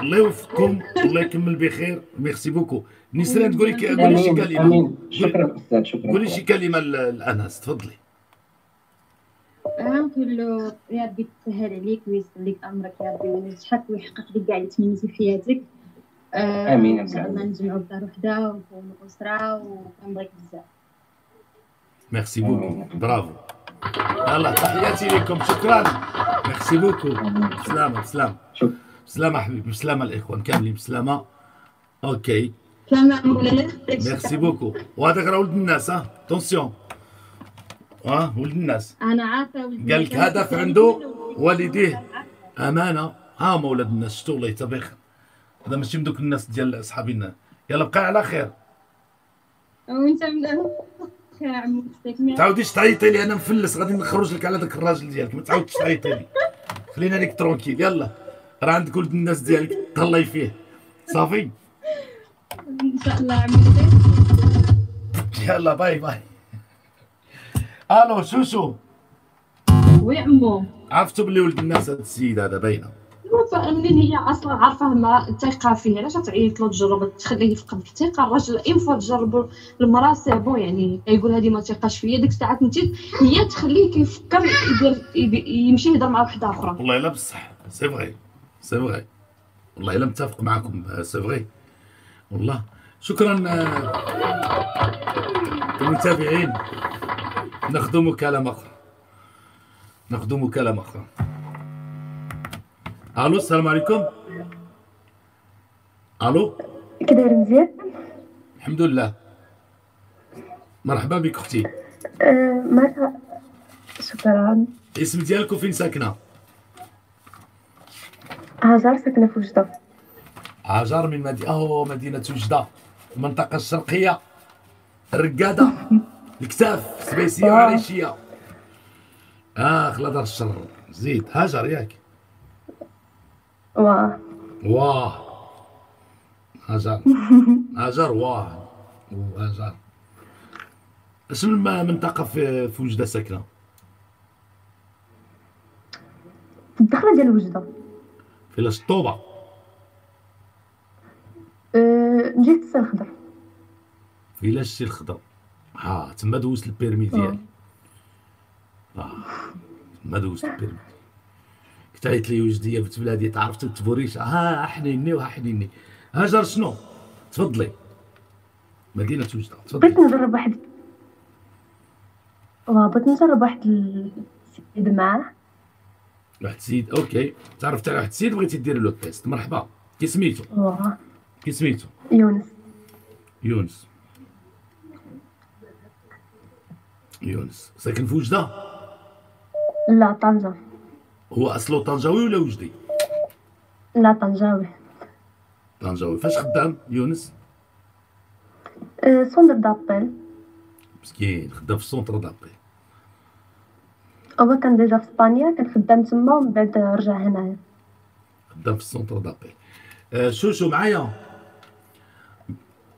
الله يوفقكم، الله يكمل بخير. ميرسي بوكو. نسرين تقولي قولي شي كلمه. امين. شكرا استاذ شكرا. قولي شي كلمه لانس تفضلي. غنقول له يا ربي يسهل عليك ويسهل لك امرك يا ربي وينجحك ويحقق لك كاع اللي تمنيتي في حياتك. امين يا رب العالمين. نجمعوا بدار وحده ونكونوا اسره وكنبغيك بزاف. ميرسي بوكو، برافو. يلا تحياتي لكم، شكرا. ميرسي بوكو، بسلامة بسلامة. بسلامة حبيبي، بسلامة الإخوان كاملين، بسلامة. أوكي. بسلامة مولانا. ميرسي بوكو، وهذاك راه ولد الناس ها، أتونسيون. ها ولد الناس. أنا عارفة ولد الناس. قال لك هدف عنده والديه أمانة، ها هما ولاد الناس شتو الله يتبع خير. هذا ماشي من دوك الناس ديال أصحابنا. يلا بقى على خير. وأنت مدام خير عمو ختك. ما تعاوديش تعيطي لي، أنا مفلس غادي نخرج لك على ذاك الراجل ديالك، ما تعاودش تعيطي لي. خلينا ليك ترونكيل، يلا. راه عندك ولد الناس ديالك تهلاي فيه. صافي؟ إن شاء الله عمو ختك. يلا باي باي. ألو شوشو. وي عمو. عرفتوا بلي ولد الناس هذا السيد هذا باينة. منين هي اصلا عارفه ما الثقه فيه، علاش تعيط له تجرب تخليه يفقد الثقه؟ الراجل اي فوا تجربوا المراه سي بون، يعني كيقول هذه ما تيقاش فيا، ديك الساعه تنتي هي تخليه كيفكر يدير يمشي يهضر مع وحده اخرى. والله الا بصح سي فغي سي فغي، والله الا متفق معكم سي فغي والله. شكرا المتابعين، ناخذ مكالمه اخرى ناخذ مكالمه اخرى. الو السلام عليكم. الو كي داير؟ مزيان الحمد لله. مرحبا بك اختي. أه مرحبا شكرا. اسم ديالك وفين ساكنه؟ هاجر، ساكنه في وجده. هاجر من مدينه اه مدينه وجده، المنطقه الشرقيه، الرقاده، الكتاف، السبيسيه والعيشيه. اه خلا دار الشر زيد. هاجر ياك؟ واه واه هاجر هاجر واه هاجر. اسم المنطقة في في وجدة ساكنة؟ في الدخلة ديال وجدة. في لاش الطوبة؟ أه جهة السي الخضر. في لاش السي الخضر. ها تما دوزت البيرمي ديالي. اه تما دوزت البيرمي. تعيط لي وجديه بنت بلادي، تعرفت تبوريش. ها حنيني وها حنيني. هاجر شنو؟ تفضلي. مدينة وجدة تفضلي. بغيت نجرب واحد واه بغيت نجرب واحد السيد معاه. واحد السيد، اوكي. تعرفت على واحد السيد بغيتي ديري له التيست. مرحبا، كي سميتو؟ واه كي سميتو؟ يونس. يونس يونس ساكن في وجدة؟ لا طنجة. هو اصله طنجاوي ولا وجدي؟ لا طنجاوي. طنجاوي. فاش خدام يونس؟ أه سونتر دابيل. مسكين خدام في سونتر دابيل. هو كان ديجا في اسبانيا، كان خدام تما ومن بعد رجع هنايا. خدام في سونتر دابيل. أه شوشو معايا؟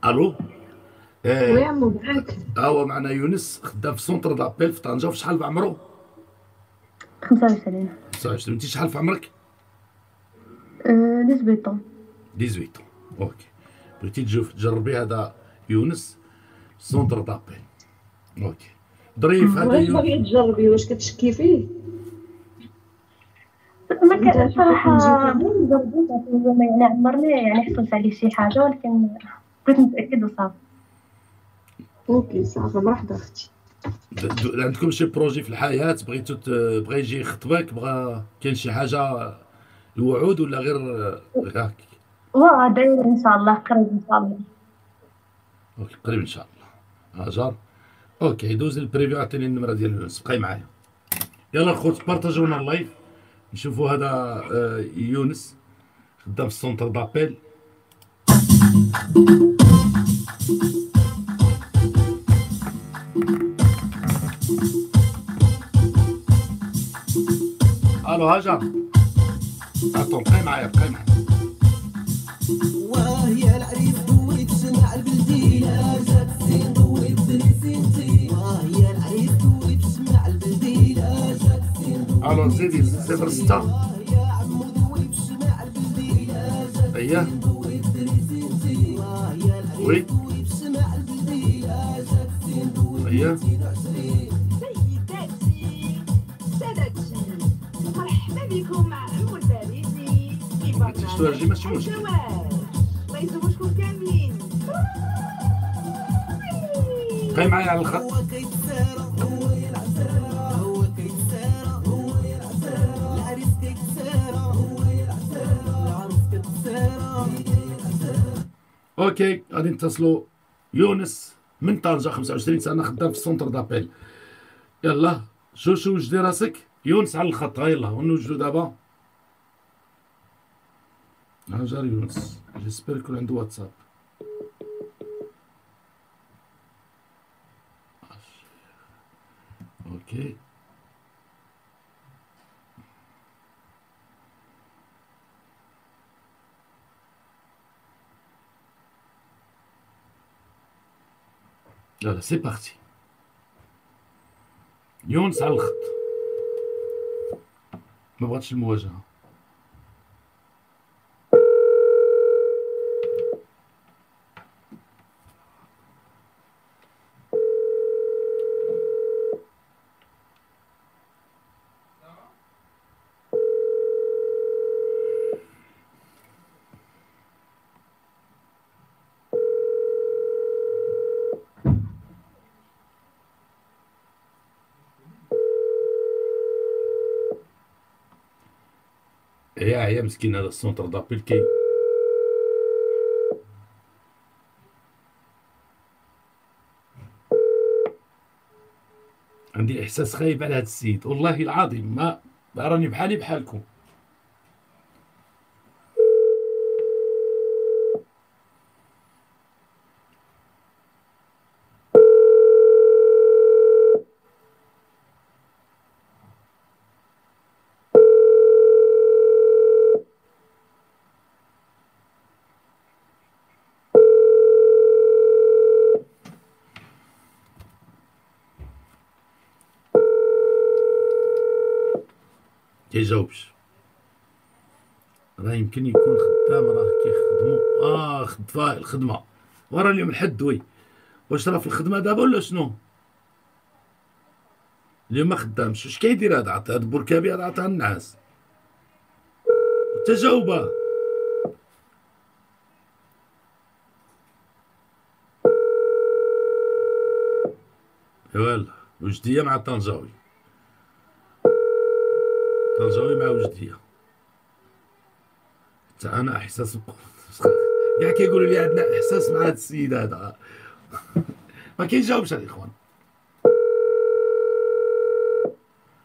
الو؟ أه وي عمو معاك. ها هو معنا يونس خدام في سونتر دابيل في طنجة. وشحال بعمرو؟ خمسة وعشرين. خمسة وعشرين. انت شحال في عمرك؟ ديزويطون. ديزويطون اوكي. بغيتي تجربي هذا يونس سونتر دابيل. اوكي ظريف هذا يونس. بغيتي تجربي واش كتشكي فيه؟ ما كان صراحه يعني عمرني يعني حصلت عليه شي حاجه، ولكن بغيت نتاكد وصافي. اوكي صافي مرحبا اختي. عندكم شي بروجي في الحياه بغيتو بغا يجي يخطبك؟ بغا كاين شي حاجه الوعود ولا غير هاك؟ واه داير ان شاء الله قريب ان شاء الله. اوكي قريب ان شاء الله. هاجر اوكي دوز البريفيو، عطيني النمره ديال يونس بقاي معايا. يلا الخوت بارطاجيونا اللايف نشوفوا هذا يونس خدام في السونتر دابيل. الو هاجر عطو بقاي معايا بقاي معايا. وهي العريف دوي تجمع البلدية، جات زين دوي تدري زينتي. وهي العريف دوي تجمع البلدية، جات زين دوي. الو زيدي صفر ستة. وهي عمو دوي تجمع البلدية، جات زين دوي تدري زينتي. وهي العريف دوي تجمع البلدية، جات زين دوي تدري زينتي. بكم عمو الباريزي في برنامج الزواج، الله يزوجكم كاملين. بقاي معايا على الخط. اوكي غادي نتصلوا يونس من طنجة خمسة وعشرين سنة خدام في السونتر دابيل. يلا شوشو وجدي راسك يونس على الخط. يلا ونوجدو دابا. ها جاري يونس جيسبر يكون عندو واتساب. اوكي يلا سي بارتي يونس على الخط. ما بغاتش المواجهه. يا يا مسكين هذا السونتر دابيل كي عندي احساس خايب على هذا السيد والله العظيم. ما راني بحالي بحالكم. كيجاوبش راه يمكن يكون خدام راه كيخدمو اه خدفا الخدمه ورا اليوم الحد وي. واش راه في الخدمه دابا ولا شنو؟ اليوم ما خدامش. واش كيدير هذا؟ عطاه هاد البركابي هذا عطاه النعاس. تجاوبه فوالا وجديه مع الطنجاوي. طنجاوي مع وجديه. حتى انا احساس كاع كيقولوا لي عندنا احساس مع هاد السيد هذا. ما كيجاوبش الاخوان.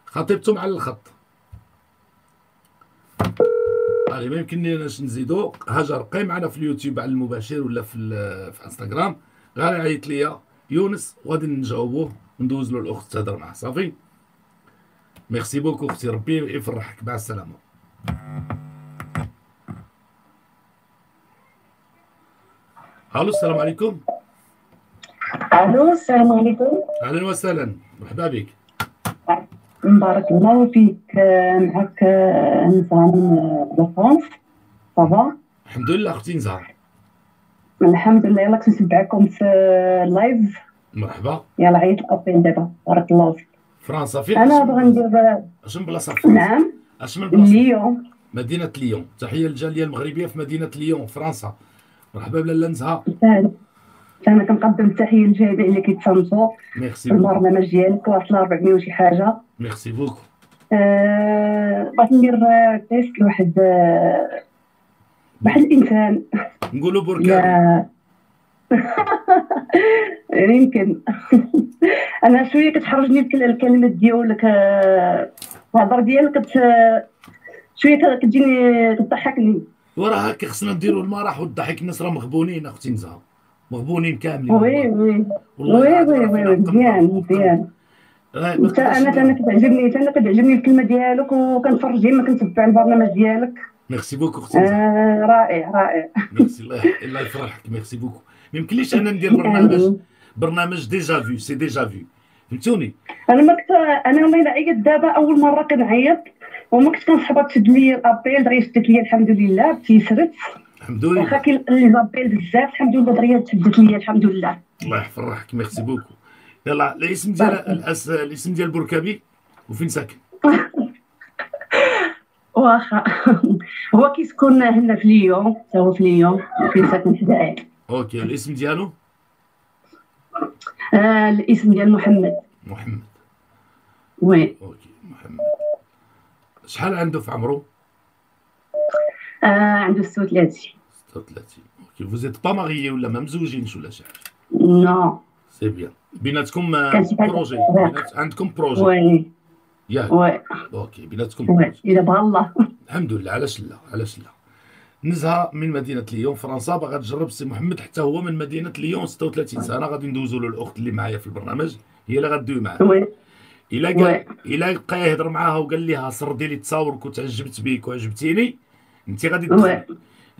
خطيبتهم على الخط. علي ما يمكنني اناش نزيدو. هاجر بقاي معنا في اليوتيوب على المباشر ولا في في انستغرام. غير عيط ليا يونس وغادي نجاوبوه وندوز له الاخت تهضر معاه. صافي ميرسي بوكو اختي ربي يفرحك. مع السلامه. الو السلام عليكم. الو السلام عليكم. اهلا وسهلا مرحبا بك. بارك الله فيك. معك نزار من فرنسا. صافا الحمد لله اختي نزار. الحمد لله. يلا كنت نتبعكم في اللايف. مرحبا. يلا عيط لابين دابا. بارك الله فيك. فرنسا فين؟ انا باغي ندير اش من بلاصه في فرنسا؟ نعم اش من بلاصه؟ ليون. مدينه ليون. تحيه للجاليه المغربيه في مدينه ليون فرنسا. مرحبا بلاله نزهه. انا كنقدم التحيه للجميع اللي كيتصنتوا في البرنامج ديالك. واصل أربعمية وشي حاجه. ميرسي بوكو. أه... بغيت ندير تيست لواحد واحد الانسان نقولوا بركان يمكن. انا شويه كتحرجني الكلمات ديالك الهضره ديالك شويه كتجيني كتضحكني. وراه هكا خصنا نديروا المرح والضحك. الناس راه مغبونين اختي نزهه مغبونين كاملين. وي وي وي وي مزيان مزيان. حتى انا انا كتعجبني انا كتعجبني الكلمه ديالك وكنتفرج ديما كنتبع البرنامج ديالك. ميرسي بوكو اختي نزهه. رائع رائع. ميرسي الله الله يفرحك. ميرسي بوكو. ما يمكنليش انا ندير برنامج برنامج ديجا فيو. سي ديجا فيو فهمتوني. انا ما كنت انا والله عيطت دابا اول مره كنعيط وما كنت كنصحبها تشد لي الابيل. دغيا شدت لي الحمد لله تيسرت. الحمد لله. واخا كاين الابيل بزاف الحمد لله دغيا شدت لي الحمد لله. الله يحفظ روحك. ميرسي بوكو. يلاه الاسم ديال الاس... الاسم ديال بركابي وفين ساكن؟ واخا هو كيسكن هنا في ليون. تا هو في ليون وفين ساكن حدايا. اوكي الاسم ديالو؟ آه الاسم ديال محمد. محمد وي. اوكي محمد. شحال عنده في عمرو؟ آه عنده ستة وثلاثين. ستة وثلاثين. اوكي Vous n'êtes pas marié ou la même زوجين شو لا شي حاجة؟ نو. سي بيان. بيناتكم بروجي. عندكم بروجي. وي. ياك. وي. اوكي بيناتكم بروجي. إذا بغى الله. الحمد لله علاش لا علاش لا. نزهة من مدينة ليون فرنسا باغا تجرب السي محمد حتى هو من مدينة ليون ستة وثلاثين سنة غادي ندوزو له الأخت اللي معايا في البرنامج هي اللي غدوي معاه. وي. إلا قال إلا بقى يهضر معاها وقال لها سردي لي تصاورك وتعجبت بيك وعجبتيني أنت غادي تدخلي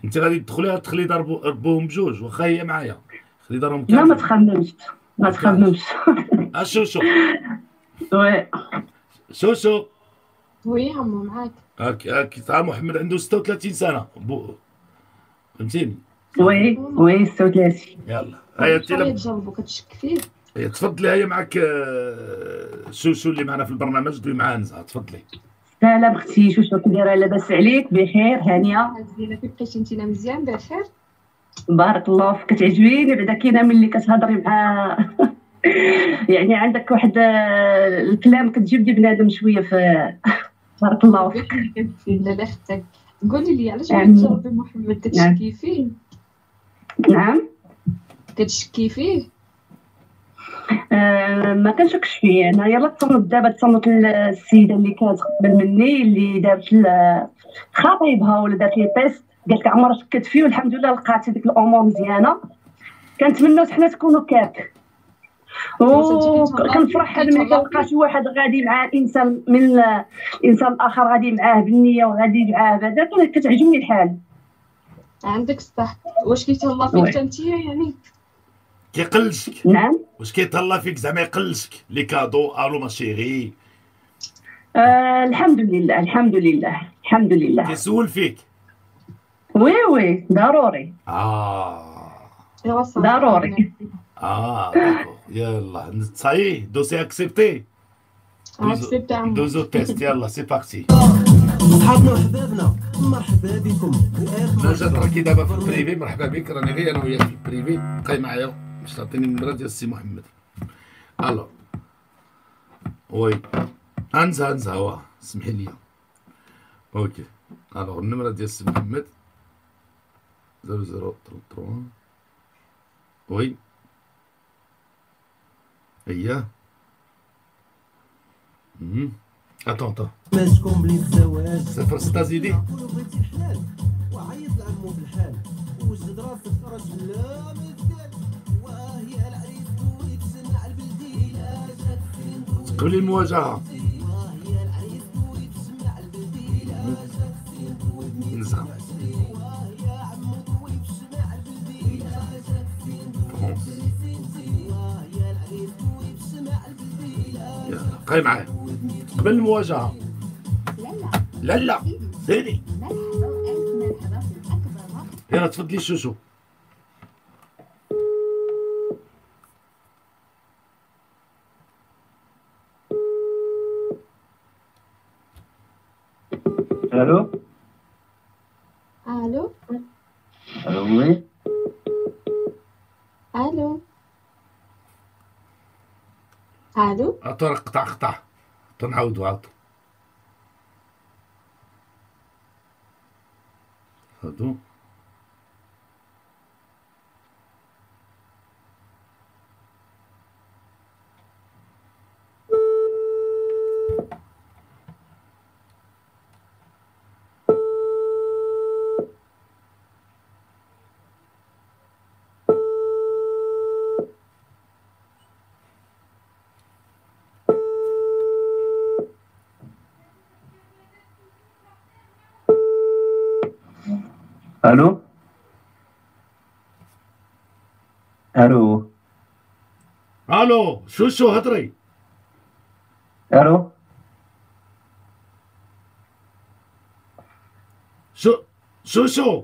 أنت غادي تدخلي تخلي دار بوهم بجوج واخا هي معايا خلي دارهم كامل. لا ما تخممش ما تخممش. شوشو وي شوشو وي عمو معاك. هاك هاك تاع محمد عنده ستة وثلاثين سنة فهمتيني. وي وي ستة وثلاثين. يلا هيا أنت اللي تجربو كتشك فيه. تفضلي هيا معك شوشو اللي معنا في البرنامج دوي معاه نزهة تفضلي. سلام اختي شوشو كي دايره لاباس عليك بخير هانيه زينه كي بقيتي انتينا مزيان بخير بارك الله فيك كتعجبيني بعدا كاينه ملي كتهضري مع يعني عندك واحد الكلام كتجيب لي بنادم شويه في بارك الله فيك لا لا حتى قولي لي علاش بغيتي محمد تشكي فيه؟ نعم كتشكي فيه أه ما كنشكش فيه انا يلا تصنت دابا تصنت السيده اللي كانت قبل مني اللي دارت خطيبها ولا دارت لي تيست قالت عمرها شكت فيه والحمد لله لقاتي ديك الامور مزيانه كنتمناو حنا تكونوا كاك وكنفرح ملي كنلقى شي واحد غادي مع انسان من انسان اخر غادي معاه بالنيه وغادي معاه بعدا كتعجبني الحال. عندك الصح واش كيتهلا فيك انتيا يعني كيقلشك؟ نعم واش كيتهلا فيك زعما يقلشك لي كادو الو ما شيري؟ آه الحمد لله الحمد لله الحمد لله. كيسول فيك؟ وي وي ضروري. اه ايوا ضروري. اه يلا صايي دوسي اكسبتي اكسبتي عمو دوزو التيست يلا سي باغتي. صحابنا وحبابنا مرحبا بكم. نجات راكي دابا في البريفي مرحبا بك راني غير انا وياك في البريفي بقاي معايا باش تعطيني النمره ديال السي محمد. الو وي انزا انزا واه سمحي لي اوكي الو النمره ديال السي محمد صفر صفر ثلاثة ثلاثة وي اييه امم اتون اتون ماسكم بلي الزواج صفر ستة زيدي بغيتي الحلال وعيط لعمو بالحال وزد راسك فرج لا ما يتقال واه هي على عريس ويتسنى على البلدي لا جات فين قبل المواجهه واه هي على عريس ويتسنى على البلدي لا جات فين ودني واه هي عمو ويتسنى على البلدي لا جات فين واه هي على عريس ويتسنى على البلدي لا قاي معايا قبل المواجهة لا لا سيدي يلا تفضلي شوشو الو الو الو وي الو الو الطرق قطع قطع تنعاودو عاودو هادو الو الو الو شوشو هضري الو شو شوشو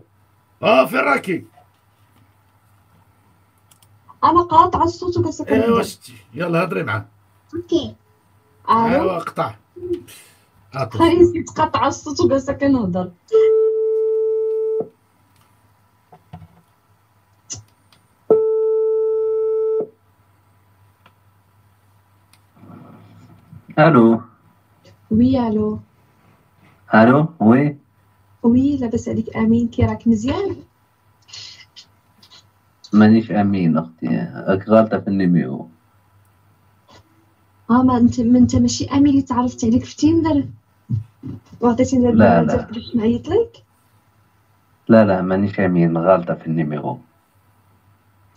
اه فين راكي؟ انا قاطعه الصوت وكنسكت. ايوا شتي يلا هضري معاه. اوكي ايوا قطع خريصي تقطع الصوت وكنسكت كنهضر. الو وي الو الو وي وي لاباس عليك امين كي راك مزيان؟ مانيش امين اختي، راك غالطه في النيميرو. اه ما انت ما انت ماشي امين اللي تعرفت عليك في تيندر وعطيتيني الرقم باش نعيط لك. لا لا مانيش امين، غالطه في النيميرو.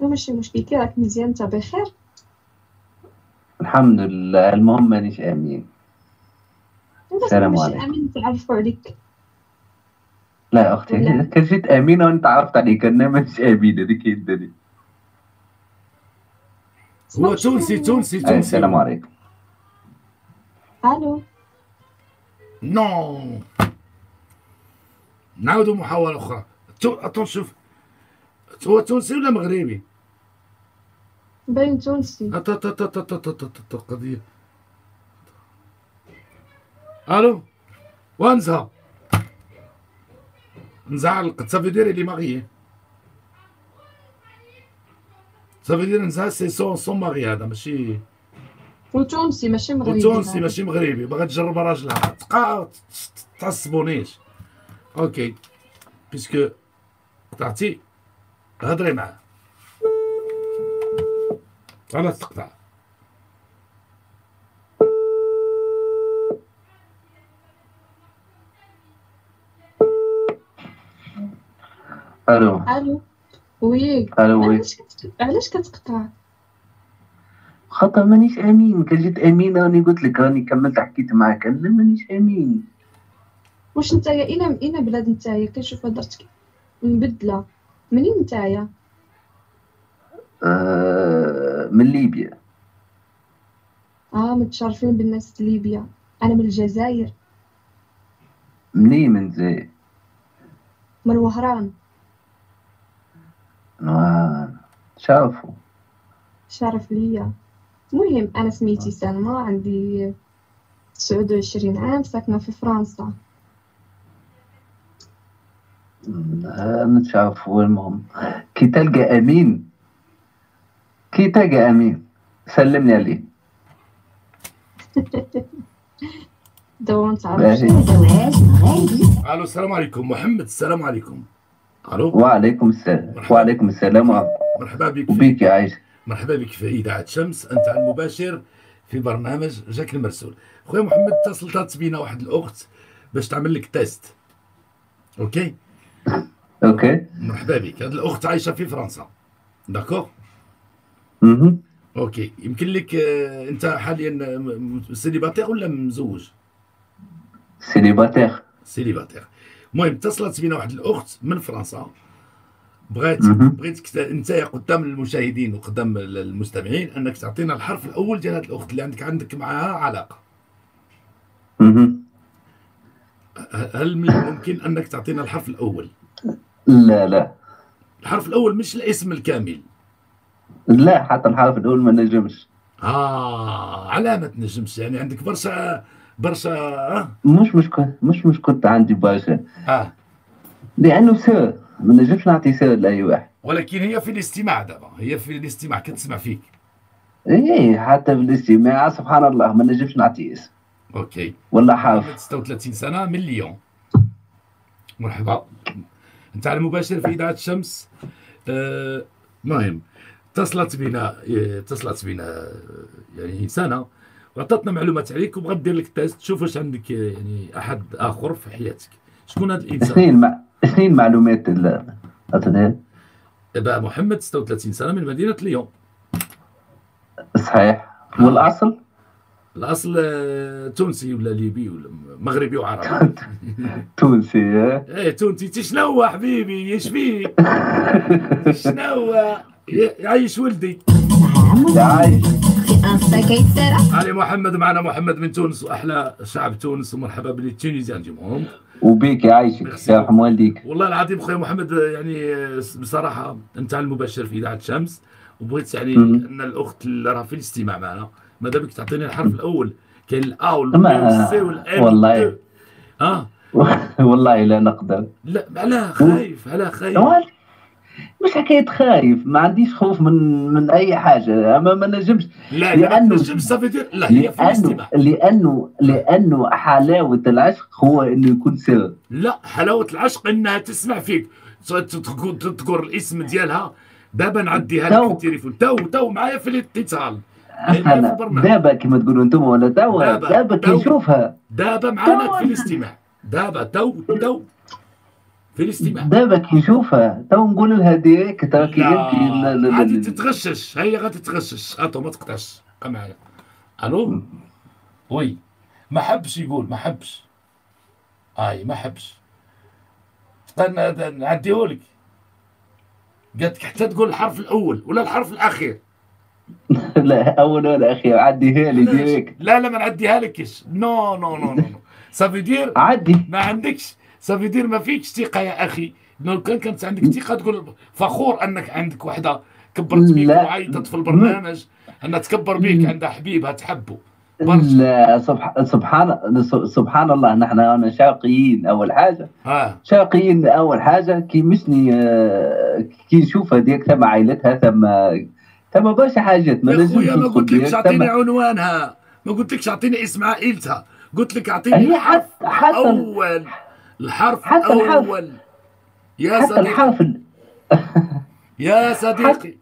ماشي مشكل، كي راك مزيان انت بخير؟ الحمد لله، المهم مانيش امين. السلام عليكم. ماشي امين تعرفوا عليك. لا اختي كان جيت امينه وانا تعرفت عليك، انا مانيش امينه، هذيك هي الدليل. هو تونسي تونسي تونسي. السلام عليكم. الو. نو نعاودوا محاولة أخرى. تو شوف هو تونسي ولا مغربي؟ باين تونسي. تا تا تا تا تا تا قضية. ألو ونزها نزعلق، صافي ديري لي ماغيي، صافي ديري نزعل سي سون سون ماغي، هذا ماشي وتونسي ماشي مغربي، وتونسي ماشي مغربي، باغا تجرب راجلها تقا تعصبونيش. اوكي بيسكو قطعتي هضري معاه على تقطع. الو الو وي الو وي علاش كتقطع؟ خاطر مانيش امين، كان جيت امين راني قلت لك، راني كملت حكيت معاك، انا مانيش امين. واش نتايا اين اين بلاد نتايا؟ كنشوف هضرتك مبدله، منين نتايا؟ آه من ليبيا. اه متشرفين بالناس في ليبيا، انا من الجزائر. منين من الجزائر؟ من وهران. واه شافوا شرف ليا. المهم انا سميتي سلمى، عندي تسعود وعشرين عام، ساكنه في فرنسا. نتشافوا. المهم كي تلقى امين، كي تلقى امين سلمني عليه. دابا نتعرف. الو السلام عليكم. محمد السلام عليكم. الو وعليكم السلام. وعليكم السلام ورحمه الله. مرحبا بك وبيك يا عايش. مرحبا بك في اذاعه شمس، انت على المباشر في برنامج جاك المرسول. خويا محمد اتصلت بينا واحد الاخت باش تعمل لك تيست. اوكي اوكي مرحبا بك. هذه الاخت عايشه في فرنسا، داكور؟ اها اوكي. يمكن لك انت حاليا سيليباتير ولا مزوج؟ سيليباتير سيليباتير. المهم اتصلت بينا واحد الاخت من فرنسا، بغات بغيتك انت قدام المشاهدين وقدام المستمعين انك تعطينا الحرف الاول ديال هذه الاخت اللي عندك عندك معها علاقه. اها هل من الممكن انك تعطينا الحرف الاول؟ لا لا الحرف الاول مش الاسم الكامل. لا حتى الحرف الاول ما نجمش. اه علاه ما تنجمش؟ يعني عندك برشا برشا. آه. مش مشكل مش مشكل عندي برشا. اه لانه سر ما نجمش نعطي سر لاي واحد، ولكن هي في الاستماع دابا، هي في الاستماع كتسمع فيك. ايه حتى في الاستماع سبحان الله ما نجمش نعطي اسم. اوكي والله حافظ. ستة وثلاثين سنه من ليون. مرحبا انت على المباشر في اذاعه الشمس. المهم آه اتصلت بنا اتصلت بنا يعني انسانه وعطتنا معلومات عليك وبغات دير لك تيست تشوف واش عندك يعني احد اخر في حياتك. شكون هذا الانسان؟ اثنين مع... اثنين معلومات عطيناها. ابا محمد ستة وثلاثين سنه من مدينه ليون. صحيح. والاصل؟ الاصل تونسي ولا ليبي ولا مغربي وعربي. تونسي. ايه تونسي. تشنو حبيبي ايش فيك؟ تشنو يعيش ولدي. يعيش. علي محمد معنا، محمد من تونس واحلى شعب تونس، ومرحبا بالتونيزيان ديالهم. وبيك يعيشك يرحم والديك. والله العظيم خويا محمد يعني بصراحه انت على المباشر في اذاعه شمس، وبغيت يعني ان الاخت اللي راه في الاستماع معنا ماذا بك تعطيني الحرف الاول. كاين الا والسي والام. والله اه والله لا نقدر. لا علاه خايف؟ علاه خايف؟ مش حكايه خايف، ما عنديش خوف من من اي حاجه، اما ما نجمش. لا لا ما نجمش صافي دير. لا هي في الاستماع. لانه لانه حلاوه العشق هو انه يكون سر. لا حلاوه العشق انها تسمع فيك، تذكر الاسم ديالها دابا نعديها لك في التليفون تو تو معايا في الاتصال. دابا كما تقولوا انتم ولا توا دابا كنشوفها دابا معانا في الاستماع دابا تو تو في الاستماع دابا كنشوفها تو نقولوا لها ديريكت راكي انت غادي تتغشش هي غادي تتغشش اطو ما تقطعش بقى معايا. الو وي ما حبش يقول ما حبش اي ما حبش نعديهولك قالت لك حتى تقول الحرف الاول ولا الحرف الاخير. لا اول ولا اخير عديها لي ديريكت. لا لا ما نعديها لكش نو نو نو نو صافي دير عدي ما عندكش صافي دير ما فيكش ثقه يا اخي. لو كان كانت عندك ثقه تقول فخور انك عندك وحده كبرت بيك وعيطت في البرنامج انها تكبر بيك عندها حبيبها تحبه. لا سبحان سبحان الله نحن انا شرقيين اول حاجه آه. شرقيين اول حاجه كي مشني كي نشوفها ديك ثم عائلتها ثم ثم برشا حاجات ما نجمش. ما قلت لكش اعطيني عنوانها ما قلت لكش اعطيني اسم عائلتها قلت لك اعطيني الحرف حتى اول الحرف حتى اول يا حتى صديقي الحرف ال... يا صديقي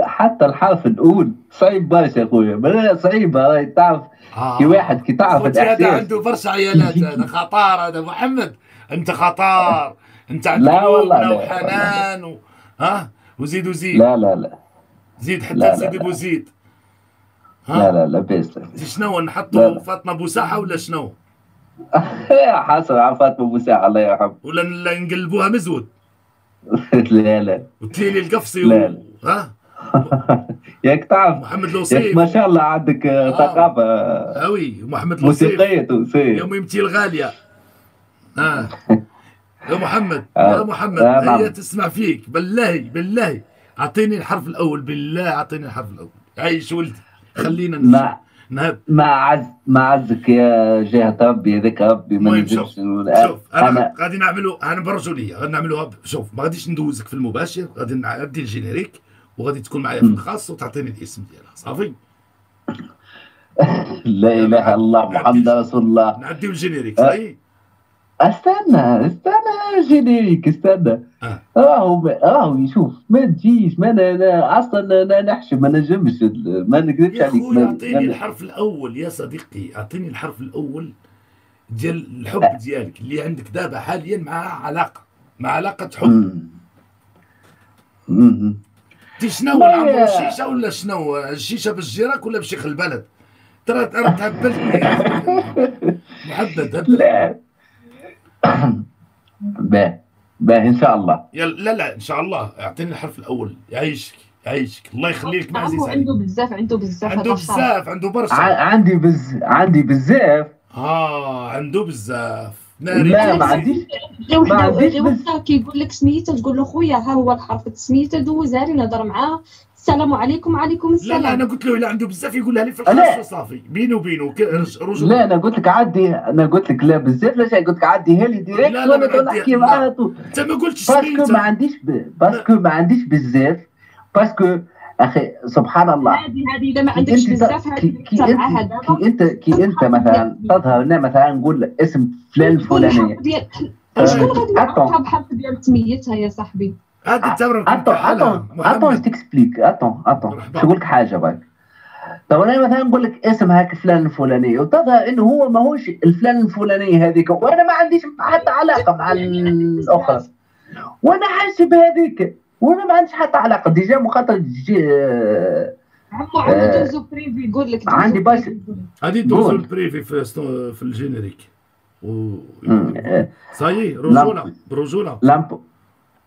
حتى الحرف الاول صعيب برشا اخويا صعيبه راهي تعرف آه. كي واحد كي تعرف الاحساس هذا عنده برشا عيالات هذا خطار هذا محمد انت خطار انت عندك لبنى وحنان و... ها وزيد وزيد لا لا لا زيد حتى زيد ابو زيد ها لا لا لا باس شنو نحطوا فاطمه بوساحه ولا شنو؟ حاصل على فاطمه بوساحه الله يرحمها ولا نقلبوها مزود لا لا وتليلي القفصي لا لا ها ياك تعرف محمد الوصيف ما شاء الله عندك ثقافه آه. قوي محمد الوصيف موسيقية تونسية يا ميمتي الغالية ها آه. يا محمد آه. يا محمد آه. هي تسمع فيك بالله بالله اعطيني الحرف الاول بالله اعطيني الحرف الاول عايش ولدي خلينا نهب نهب ما عز ما عزك يا جهة ربي هذاك ربي ما نجمش شوف انا غادي نعملوا انا بالرجولية غادي نعملوها شوف ما غاديش ندوزك في المباشر غادي نعدي الجينيريك وغادي تكون معايا في الخاص وتعطيني الاسم ديالها صافي. لا اله الا الله محمد رسول الله نعديو الجينيريك صحيح؟ استنى استنى الجينيريك استنى آه. راهو راهو يشوف ما تجيش ما انا اصلا انا نحشم ما نجمش ما نكذبش عليك يا خويا اعطيني الحرف الاول يا صديقي اعطيني الحرف الاول ديال الحب آه. ديالك اللي عندك دابا حاليا مع علاقه مع علاقه حب. انت شنو نعمرو الشيشه ولا شنو الشيشه بالجيراك ولا بشيخ البلد ترى ترى تهبلتني محدد هبل لا باه باه ان شاء الله لا لا ان شاء الله اعطيني الحرف الاول يعيشك يعيشك الله يخلي لك ما عزيز عليك عنده بزاف عنده بزاف عنده بزاف عنده برشا عندي بز عندي بزاف اه عنده بزاف لا ما عنديش ما عنديش وحده كيقول لك سميته تقول له خويا ها هو الحرف سميته دوزها لي نهضر معاه السلام عليكم وعليكم السلام. لا لا انا قلت له الا عنده بزاف يقولها لي في الخاص وصافي بينه وبينه رجل. لا انا قلت لك عدي انا قلت لك لا بزاف لا قلت لك عديها لي ديريكت وانا نحكي معاه انت ما قلتش سميته باسكو ما عنديش باسكو ما عنديش بزاف باسكو اخي سبحان الله هذه هذه اذا ما عندكش بزاف هذه معاها دابا كي انت كي انت مثلا تظهر لنا مثلا نقول اسم فلان الفلانيه شكون غادي يعطيها بحرف ديال تميتها يا صاحبي؟ هذه التمره عطوا عطوا تكسبليك عطوا عطوا باش نقول لك حاجه برك طب انا مثلا نقول لك اسم هاك فلان الفلانيه وتظهر انه هو ماهوش الفلان الفلانيه هذيك وانا ما عنديش حتى علاقه مع الاخرى وانا حاسب هذيك وانا ما عنديش حتى علاقه ديجا مخاطر تجي آه عمو عندي دوزو بريفي يقول لك عندي باش هذه دوزو البريفي في في الجينيريك و صايي رجوله برجوله لامبو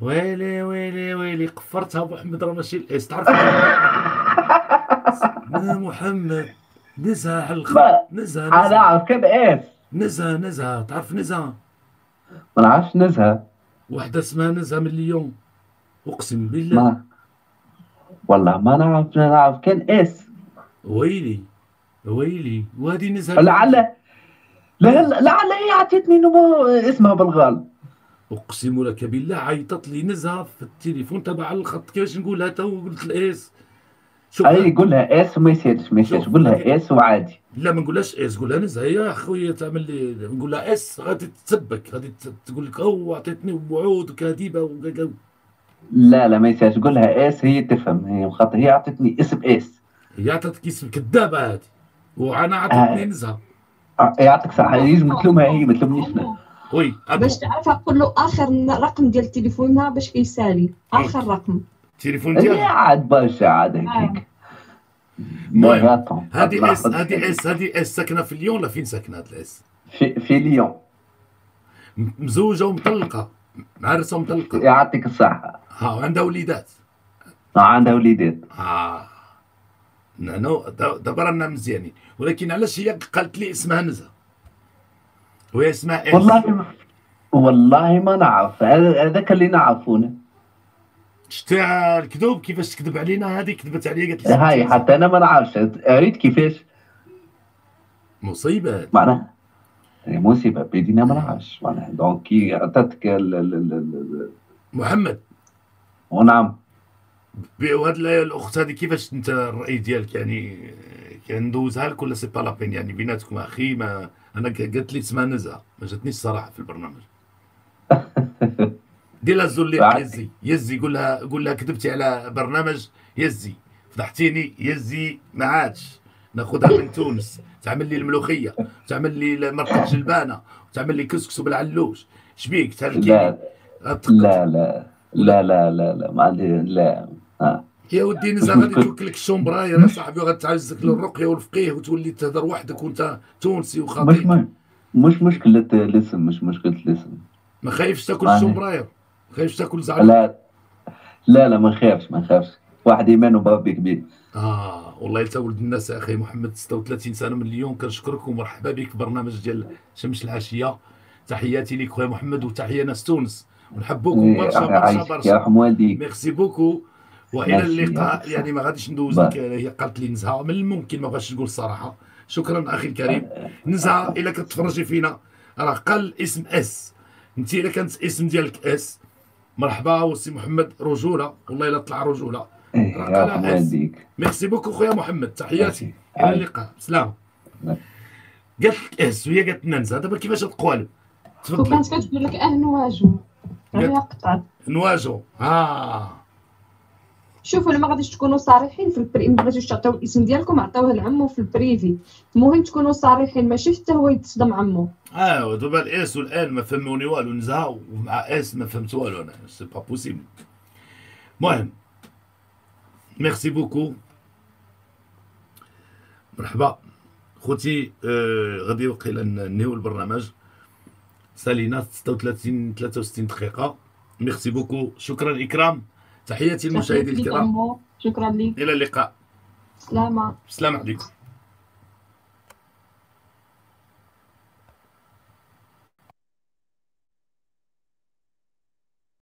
ويلي ويلي ويلي قفرتها ابو محمد راه ماشي الاس تعرف يا محمد نزها على الخط نزها انا عارف كان اس نزها نزها تعرف نزها ما نعرفش نزها وحده اسمها نزهه من ليون اقسم بالله والله ما نعرف نعرف كان اس ويلي ويلي وهذه نزهه لعل لعل هي عطيتني نمو اسمها بالغلط. اقسم لك بالله عيطت لي نزهه في التليفون تبع الخط كيفاش نقولها تو قلت الاس. شوف اي قول لها اس وما يسالش ما يسالش قول لها اس وعادي. لا ما نقولهاش اس قول لها نزهه يا خويا تعمل لي نقول لها اس غادي تسبك غادي تقول لك او عطيتني وعود وكذبه وكذا. لا لا ما يسالش قول لها اس هي تفهم هي خاطر هي عطيتني اسم اس. هي عطاتك اسم كذابه هذه وانا عطيتني آه. نزهه. يعطيك صح لازم نتلومها هي ما تلومنيش انا. وي باش تعرفها قول له اخر رقم ديال تليفونها باش كيسالي اخر رقم التليفون ديالها عاد باش عاد هكاك. المهم هذه اس هذه اس هذه اس ساكنه في ليون ولا فين ساكنه هذه الاس؟ في في ليون مزوجه ومطلقه معرسه ومطلقه. يعطيك الصحه. ها وعندها وليدات. اه عندها وليدات. اه نو دابا رانا مزيانين ولكن علاش هي قالت لي اسمها نزهه؟ وهي اسمها ايه؟ والله ما والله ما نعرف هذاك اللي نعرفونه. شتي الكذوب كيفاش تكذب علينا هذه كذبت عليا قالت لي هاي حتى انا ما نعرفش ريت كيفاش مصيبه معناها مصيبه بيدينا ما نعرفش معناها دونك كي عطاتك محمد ونعم بهاد الاخت هذه كيفاش انت الراي ديالك يعني كندوزها لك ولا سي با لابين يعني بيناتكم اخي ما انا قالت لي اسمها نزهه ما جاتنيش الصراحه في البرنامج. دير لها الزول اللي يزي يزي قول لها قول لها كذبتي على برنامج يزي فضحتيني يزي ما عادش ناخذها من تونس تعمل لي الملوخيه تعمل لي مرقه جلبانه وتعمل لي كسكس بالعلوش شبيك تهلكي. لا لا لا لا لا لا لا ما عندي لا آه. يا ودي نزهه غادي تفك لك الشومبراير يا صاحبي وغادي تعزك للرقيه والفقيه وتولي تهضر وحدك وانت تونسي وخاطئ. مش مش مشكله الاسم مش مشكله الاسم. ما خايفش تاكل الشومبراير؟ ما خايفش تاكل زعما؟ لا لا لا ما نخافش ما نخافش واحد ايمان وبربي كبير. اه والله تا ولد الناس اخي محمد ستة وثلاثين سنه من اليوم كنشكرك ومرحبا بك في برنامج ديال شمس العشيه تحياتي لك خويا محمد وتحيه ناس تونس ونحبوك برشا برشا برشا يرحم والديك ميرسي بوكو والى اللقاء يعني ما غاديش ندوزك هي قالت لي نزهه من الممكن ما بغاش نقول الصراحه شكرا اخي الكريم نزهه الا كتفرجي فينا راه قال اسم اس انت الا كانت اسم ديالك اس مرحبا وسي محمد رجوله والله الا طلع رجوله راه قال اس ميرسي بوكو خويا محمد تحياتي الى اللقاء بسلامه قالت لك اس وهي قالت لنا نزهه دابا كيفاش تقول تفضل كانت كتقول لك اه نواجهو نواجهو ها آه. شوفوا لما غاديش تكونوا صريحين في البري ما بغيتوش تعطيو الاسم ديالكم عطيوه لعمو في البريفي المهم تكونوا صريحين ماشي حتى هو يتصدم عمو. اه دابا الاس والان ما فهموني والو نزهه ومع اس ما فهمت والو انا سي با بوسيبل. المهم ميرسي بوكو مرحبا خوتي آه غادي وقيلا ننهيو البرنامج سالينا ستة وثلاثين ثلاثة وستين دقيقة ميرسي بوكو شكرا إكرام تحياتي للمشاهدين الكرام شكرا لك إلى اللقاء سلامة سلام عليكم.